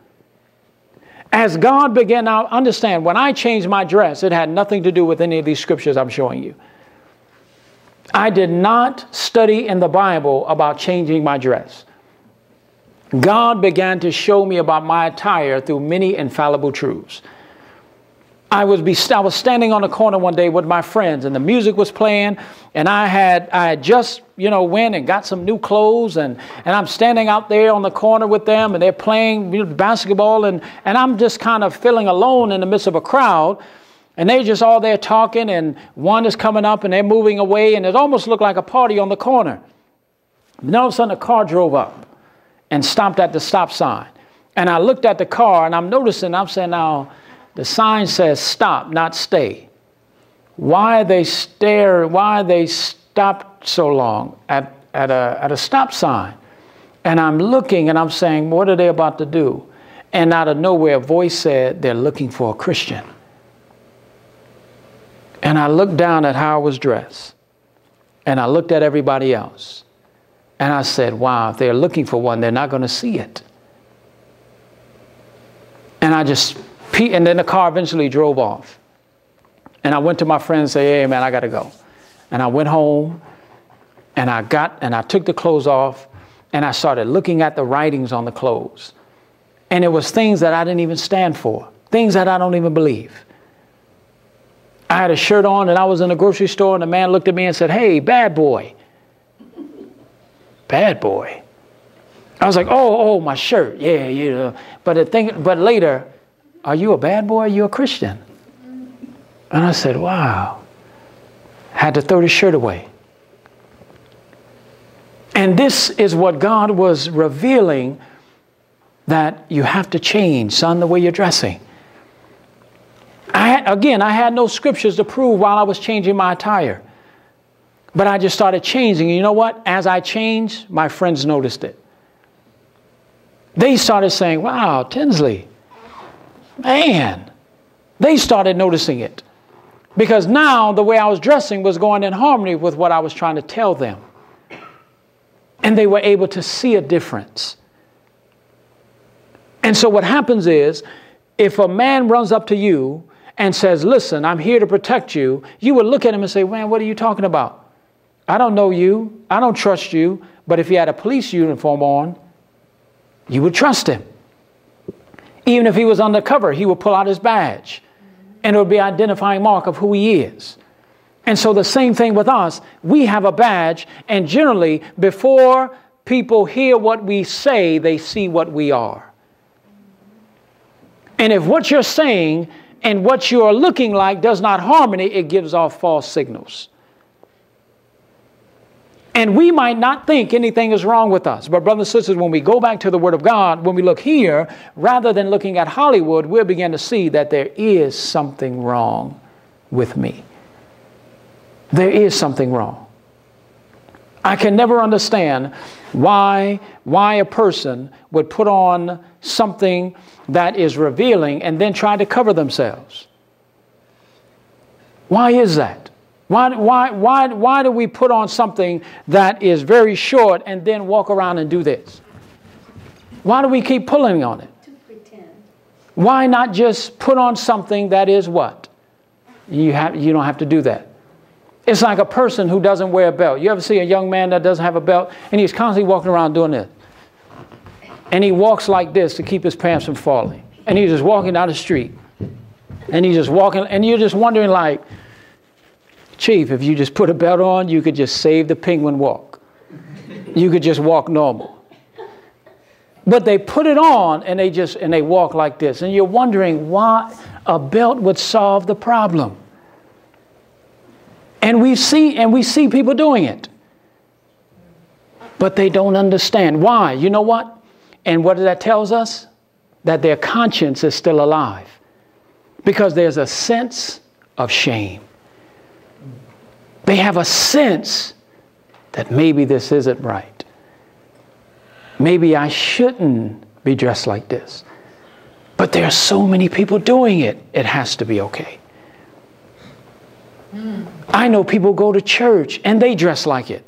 As God began, now understand, when I changed my dress, it had nothing to do with any of these scriptures I'm showing you. I did not study in the Bible about changing my dress. God began to show me about my attire through many infallible truths. I was standing on the corner one day with my friends, and the music was playing, and I had just, you know, went and got some new clothes, and I'm standing out there on the corner with them, and they're playing basketball, and I'm just kind of feeling alone in the midst of a crowd, and they're just all there talking, and one is coming up, and they're moving away, and it almost looked like a party on the corner. And all of a sudden, a car drove up and stopped at the stop sign. And I looked at the car, and I'm noticing, I'm saying, now, the sign says stop, not stay. Why are they staring? Why are they stopped so long at a stop sign? And I'm looking, and I'm saying, what are they about to do? And out of nowhere, a voice said, they're looking for a Christian. And I looked down at how I was dressed, and I looked at everybody else. And I said, wow, if they're looking for one, they're not going to see it. And then the car eventually drove off. And I went to my friend and said, hey, man, I got to go. And I went home, and I took the clothes off, and I started looking at the writings on the clothes. And it was things that I didn't even stand for, things that I don't even believe. I had a shirt on, and I was in a grocery store, and a man looked at me and said, hey, bad boy. Bad boy. I was like, oh, my shirt. Yeah. But later, are you a bad boy? Are you a Christian? And I said, wow. Had to throw the shirt away. And this is what God was revealing, that you have to change, son, the way you're dressing. I had no scriptures to prove while I was changing my attire. But I just started changing. And you know what? As I changed, my friends noticed it. They started saying, wow, Tinsley, man. They started noticing it. Because now the way I was dressing was going in harmony with what I was trying to tell them. And they were able to see a difference. And so what happens is, if a man runs up to you and says, listen, I'm here to protect you, you would look at him and say, man, what are you talking about? I don't know you, I don't trust you, but if you had a police uniform on, you would trust him. Even if he was undercover, he would pull out his badge, and it would be an identifying mark of who he is. And so the same thing with us, we have a badge, and generally, before people hear what we say, they see what we are. And if what you're saying and what you are looking like does not harmony, it gives off false signals. And we might not think anything is wrong with us. But brothers and sisters, when we go back to the Word of God, when we look here, rather than looking at Hollywood, we'll begin to see that there is something wrong with me. There is something wrong. I can never understand why a person would put on something that is revealing and then try to cover themselves. Why is that? Why do we put on something that is very short and then walk around and do this? Why do we keep pulling on it? To pretend. Why not just put on something that is what? You don't have to do that. It's like a person who doesn't wear a belt. You ever see a young man that doesn't have a belt and he's constantly walking around doing this? And he walks like this to keep his pants from falling. And he's just walking down the street. And he's just walking and you're just wondering like, Chief, if you just put a belt on, you could just save the penguin walk. You could just walk normal. But they put it on and they walk like this. And you're wondering why a belt would solve the problem. And we see people doing it. But they don't understand why. You know what? And what that tells us? That their conscience is still alive. Because there's a sense of shame. They have a sense that maybe this isn't right. Maybe I shouldn't be dressed like this. But there are so many people doing it. It has to be okay. I know people go to church and they dress like it.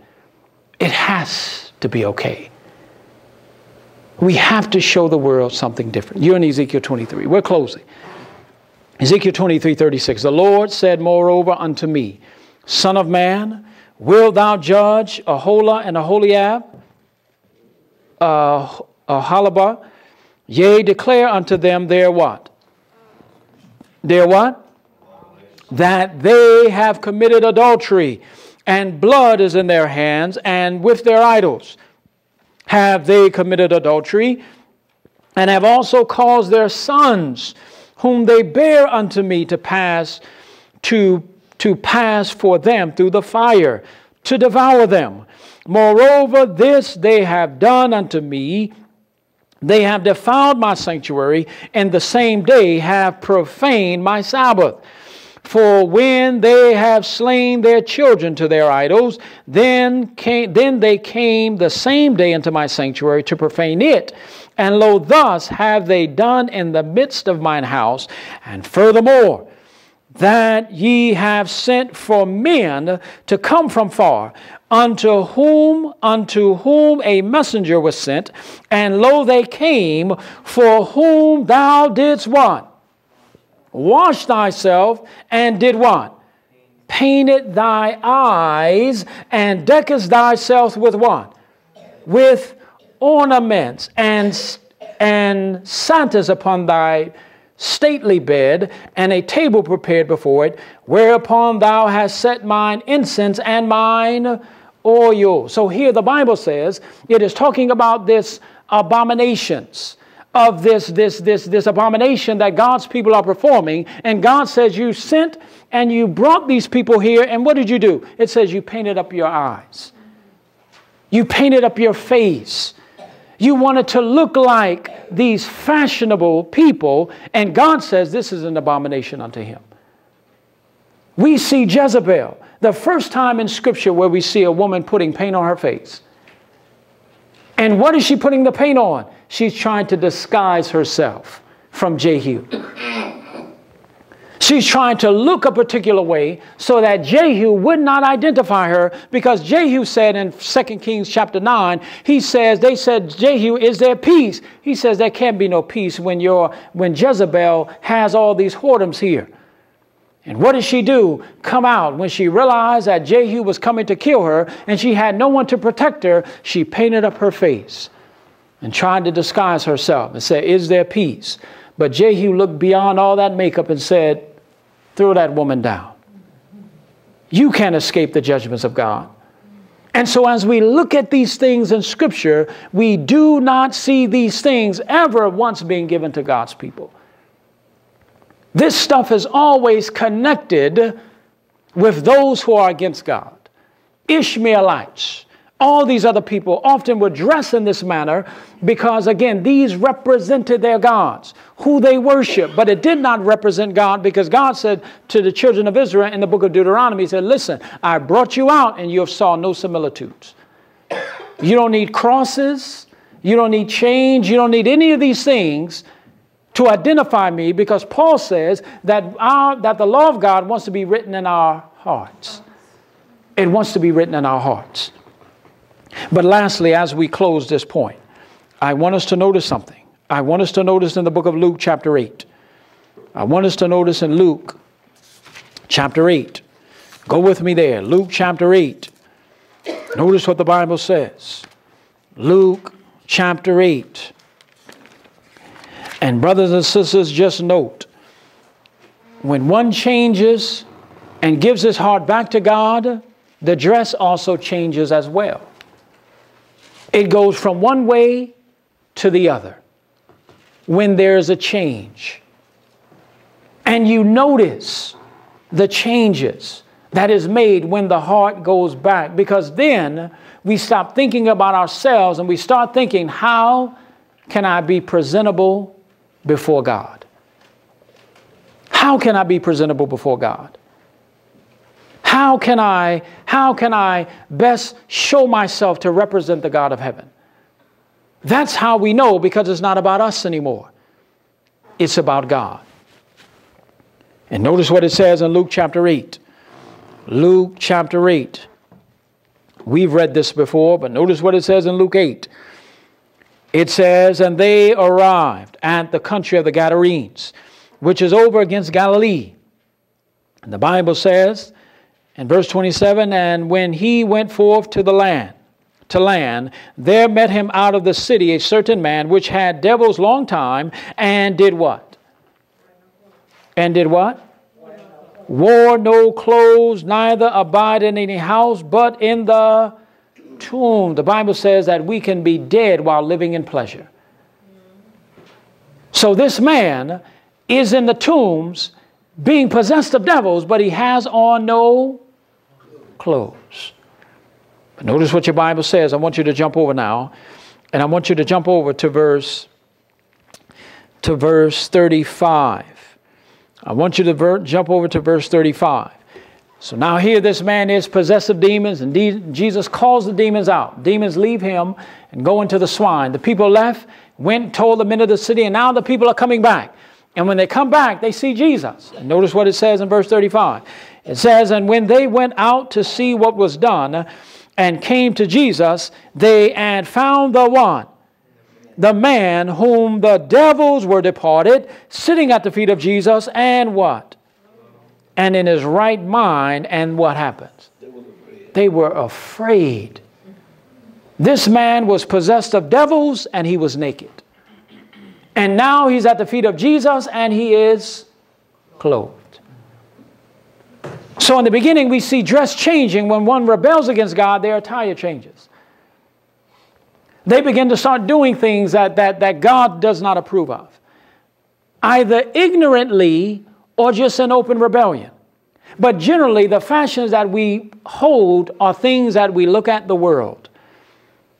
It has to be okay. We have to show the world something different. You're in Ezekiel 23. We're closing. Ezekiel 23:36. The Lord said, moreover, unto me, Son of man, wilt thou judge Aholah and Aholiab, Aholibah? Yea, declare unto them their what? Their what? That they have committed adultery, and blood is in their hands, and with their idols have they committed adultery, and have also caused their sons, whom they bear unto me, to pass to pass for them through the fire, to devour them. Moreover, this they have done unto me. They have defiled my sanctuary, and the same day have profaned my Sabbath. For when they have slain their children to their idols, then they came the same day into my sanctuary to profane it. And lo, thus have they done in the midst of mine house. And furthermore, that ye have sent for men to come from far, unto whom a messenger was sent, and lo, they came, for whom thou didst what? Wash thyself, and did what? Painted thy eyes, and deckest thyself with what? With ornaments, and sentence upon thy stately bed, and a table prepared before it, whereupon thou hast set mine incense and mine oil. So here the Bible says it is talking about this abominations of this abomination that God's people are performing. And God says, you sent and you brought these people here. And what did you do? It says you painted up your eyes. You painted up your face. You wanted to look like these fashionable people, and God says this is an abomination unto him. We see Jezebel, the first time in Scripture where we see a woman putting paint on her face. And what is she putting the paint on? She's trying to disguise herself from Jehu. She's trying to look a particular way so that Jehu would not identify her, because Jehu said in 2 Kings chapter 9, he says, they said, Jehu, is there peace? He says, there can be no peace when Jezebel has all these whoredoms here. And what did she do? Come out. When she realized that Jehu was coming to kill her and she had no one to protect her, she painted up her face and tried to disguise herself and said, is there peace? But Jehu looked beyond all that makeup and said, throw that woman down. You can't escape the judgments of God. And so as we look at these things in Scripture, we do not see these things ever once being given to God's people. This stuff is always connected with those who are against God. Ishmaelites, All these other people often were dressed in this manner because, again, these represented their gods, who they worship. But it did not represent God, because God said to the children of Israel in the book of Deuteronomy, he said, listen, I brought you out and you have saw no similitudes. You don't need crosses. You don't need chains. You don't need any of these things to identify me, because Paul says that the law of God wants to be written in our hearts. It wants to be written in our hearts. But lastly, as we close this point, I want us to notice something. I want us to notice in the book of Luke chapter 8. I want us to notice in Luke chapter 8. Go with me there. Luke chapter 8. Notice what the Bible says. Luke chapter 8. And brothers and sisters, just note, when one changes and gives his heart back to God, the dress also changes as well. It goes from one way to the other when there is a change. And you notice the changes that is made when the heart goes back, because then we stop thinking about ourselves and we start thinking, how can I be presentable before God? How can I be presentable before God? How can I best show myself to represent the God of heaven? That's how we know, because it's not about us anymore. It's about God. And notice what it says in Luke chapter 8. Luke chapter 8. We've read this before, but notice what it says in Luke 8. It says, and they arrived at the country of the Gadarenes, which is over against Galilee. And the Bible says, in verse 27, and when he went forth to the land, there met him out of the city a certain man which had devils long time, and did what? And did what? Wore no clothes, neither abide in any house, but in the tomb. The Bible says that we can be dead while living in pleasure. So this man is in the tombs being possessed of devils, but he has on no clothes. But notice what your Bible says. I want you to jump over now, and I want you to jump over to verse 35. I want you to jump over to verse 35. So now here this man is possessed of demons, and Jesus calls the demons out. Demons leave him and go into the swine. The people left, went, told the men of the city, and now the people are coming back. And when they come back, they see Jesus. And notice what it says in verse 35. It says, and when they went out to see what was done and came to Jesus, they had found the one, the man whom the devils were departed, sitting at the feet of Jesus, and what? And in his right mind. And what happens? They were afraid. This man was possessed of devils and he was naked. And now he's at the feet of Jesus and he is clothed. So in the beginning, we see dress changing. When one rebels against God, their attire changes. They begin to start doing things that God does not approve of, either ignorantly or just in open rebellion. But generally, the fashions that we hold are things that we look at the world,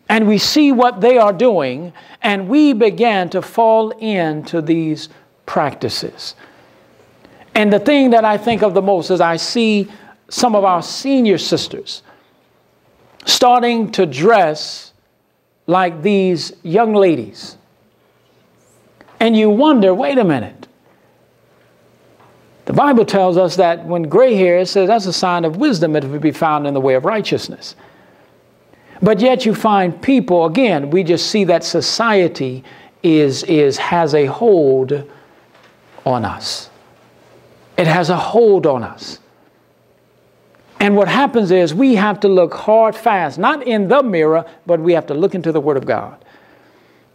and we see what they are doing, and we began to fall into these practices. And the thing that I think of the most is I see some of our senior sisters starting to dress like these young ladies. And you wonder, wait a minute. The Bible tells us that when gray hair, it says that's a sign of wisdom if it be found in the way of righteousness. But yet you find people, again, we just see that society has a hold on us. It has a hold on us. And what happens is we have to look hard fast, not in the mirror, but we have to look into the Word of God.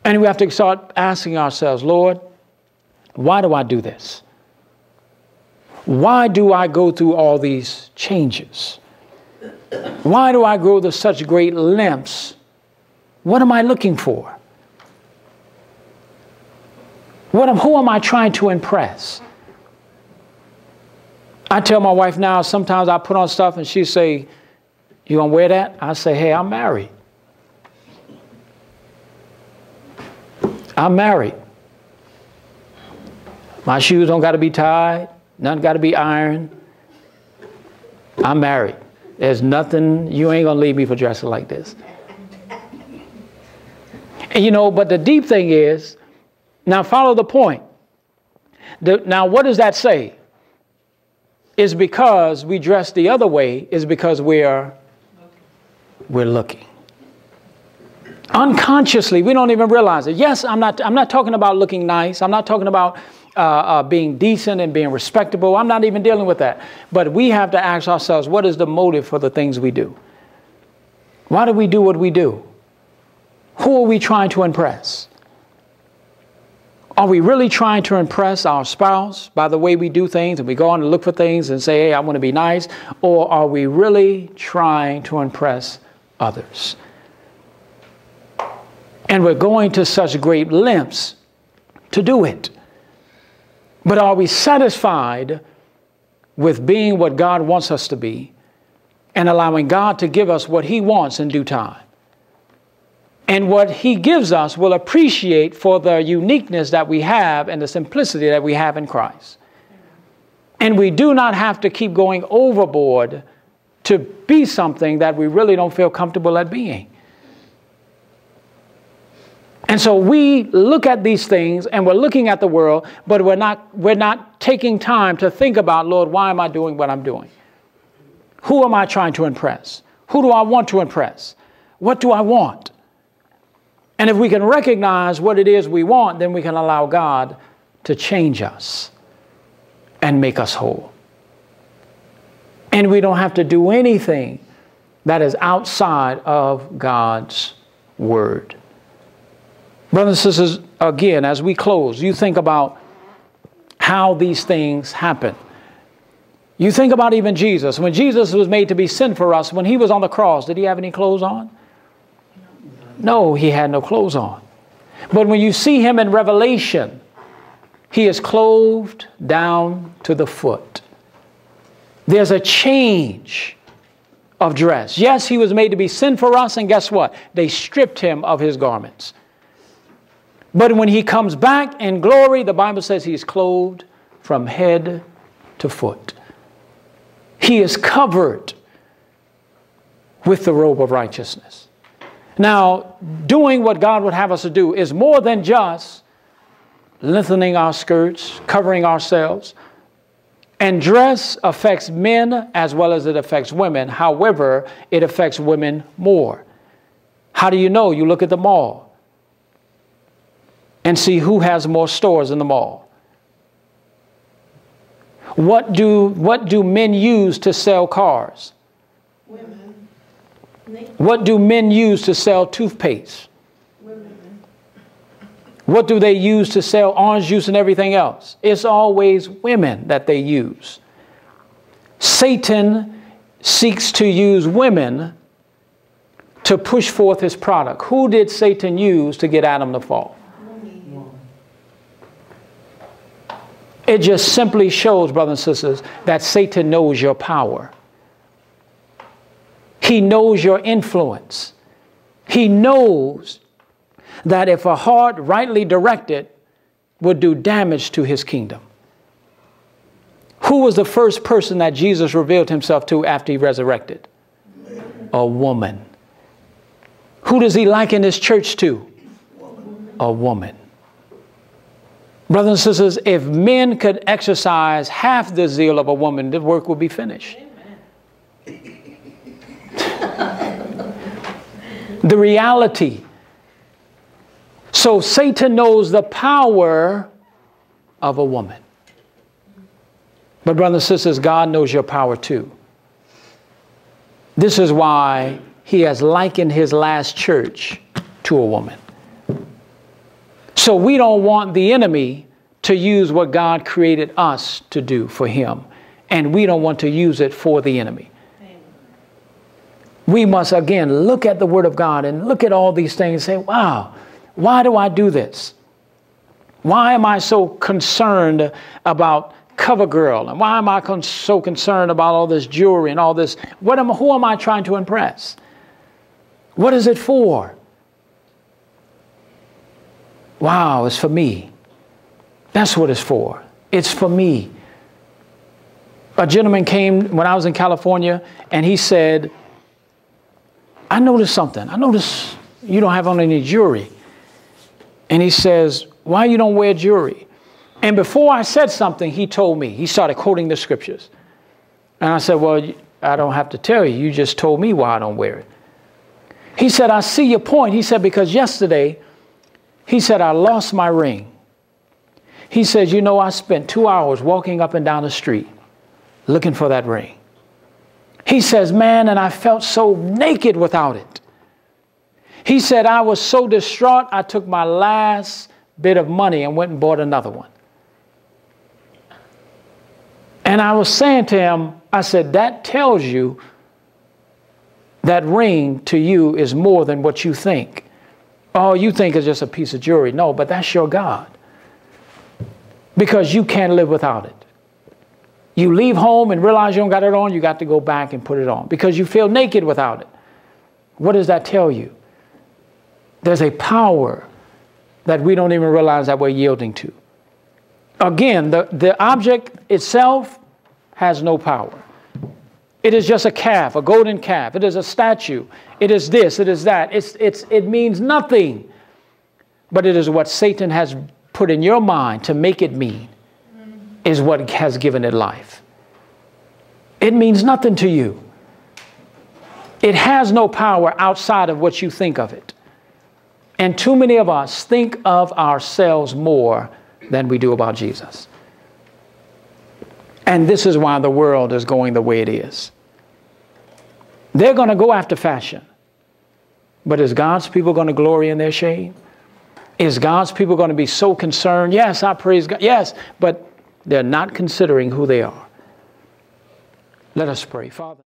And we have to start asking ourselves, Lord, why do I do this? Why do I go through all these changes? Why do I grow to such great lengths? What am I looking for? Who am I trying to impress? I tell my wife now, sometimes I put on stuff and she say, You gonna wear that? I say, hey, I'm married. I'm married. My shoes don't got to be tied. None got to be ironed. I'm married. There's nothing, you ain't going to leave me for dressing like this. And you know, but the deep thing is, now follow the point. Now what does that say? It's because we dress the other way, is because we're looking. Unconsciously, we don't even realize it. Yes, I'm not talking about looking nice. I'm not talking about being decent and being respectable. I'm not even dealing with that. But we have to ask ourselves, what is the motive for the things we do? Why do we do what we do? Who are we trying to impress? Are we really trying to impress our spouse by the way we do things and we go on and look for things and say, hey, I want to be nice? Or are we really trying to impress others? And we're going to such great lengths to do it. But are we satisfied with being what God wants us to be and allowing God to give us what he wants in due time? And what he gives us will appreciate for the uniqueness that we have and the simplicity that we have in Christ. And we do not have to keep going overboard to be something that we really don't feel comfortable at being. And so we look at these things and we're looking at the world, but we're not taking time to think about, Lord, why am I doing what I'm doing? Who am I trying to impress? Who do I want to impress? What do I want? And if we can recognize what it is we want, then we can allow God to change us and make us whole. And we don't have to do anything that is outside of God's word. Brothers and sisters, again, as we close, you think about how these things happen. You think about even Jesus. When Jesus was made to be sin for us, when he was on the cross, did he have any clothes on? No, he had no clothes on. But when you see him in Revelation, he is clothed down to the foot. There's a change of dress. Yes, he was made to be sin for us, and guess what? They stripped him of his garments. But when he comes back in glory, the Bible says he is clothed from head to foot. He is covered with the robe of righteousness. Now, doing what God would have us to do is more than just lengthening our skirts, covering ourselves. And dress affects men as well as it affects women. However, it affects women more. How do you know? You look at the mall and see who has more stores in the mall. What do men use to sell cars? Women. What do men use to sell toothpaste? Women. What do they use to sell orange juice and everything else? It's always women that they use. Satan seeks to use women to push forth his product. Who did Satan use to get Adam to fall? It just simply shows, brothers and sisters, that Satan knows your power. He knows your influence. He knows that if a heart rightly directed would do damage to his kingdom. Who was the first person that Jesus revealed himself to after he resurrected? A woman. Who does he liken his church to? A woman. Brothers and sisters, if men could exercise half the zeal of a woman, the work would be finished. The reality. So Satan knows the power of a woman. But brothers and sisters, God knows your power too. This is why he has likened his last church to a woman. So we don't want the enemy to use what God created us to do for him. And we don't want to use it for the enemy. Amen. We must, again, look at the word of God and look at all these things and say, wow, why do I do this? Why am I so concerned about cover girl? And why am I so concerned about all this jewelry and all this? Who am I trying to impress? What is it for? Wow, it's for me. That's what it's for. It's for me. A gentleman came when I was in California, and he said, I noticed something. I noticed you don't have on any jewelry. And he says, why you don't wear jewelry? And before I said something, he told me. He started quoting the scriptures. And I said, well, I don't have to tell you. You just told me why I don't wear it. He said, I see your point. He said, because yesterday, he said, I lost my ring. He says, you know, I spent 2 hours walking up and down the street looking for that ring. He says, man, and I felt so naked without it. He said, I was so distraught, I took my last bit of money and went and bought another one. And I was saying to him, I said, that tells you that ring to you is more than what you think. Oh, you think it's just a piece of jewelry. No, but that's your God. Because you can't live without it. You leave home and realize you don't got it on, you got to go back and put it on. Because you feel naked without it. What does that tell you? There's a power that we don't even realize that we're yielding to. Again, the object itself has no power. It is just a calf, a golden calf. It is a statue. It is this, it is that. It means nothing. But it is what Satan has put in your mind to make it mean is what has given it life. It means nothing to you. It has no power outside of what you think of it. And too many of us think of ourselves more than we do about Jesus. And this is why the world is going the way it is. They're going to go after fashion. But is God's people going to glory in their shame? Is God's people going to be so concerned? Yes, I praise God. Yes, but they're not considering who they are. Let us pray. Father.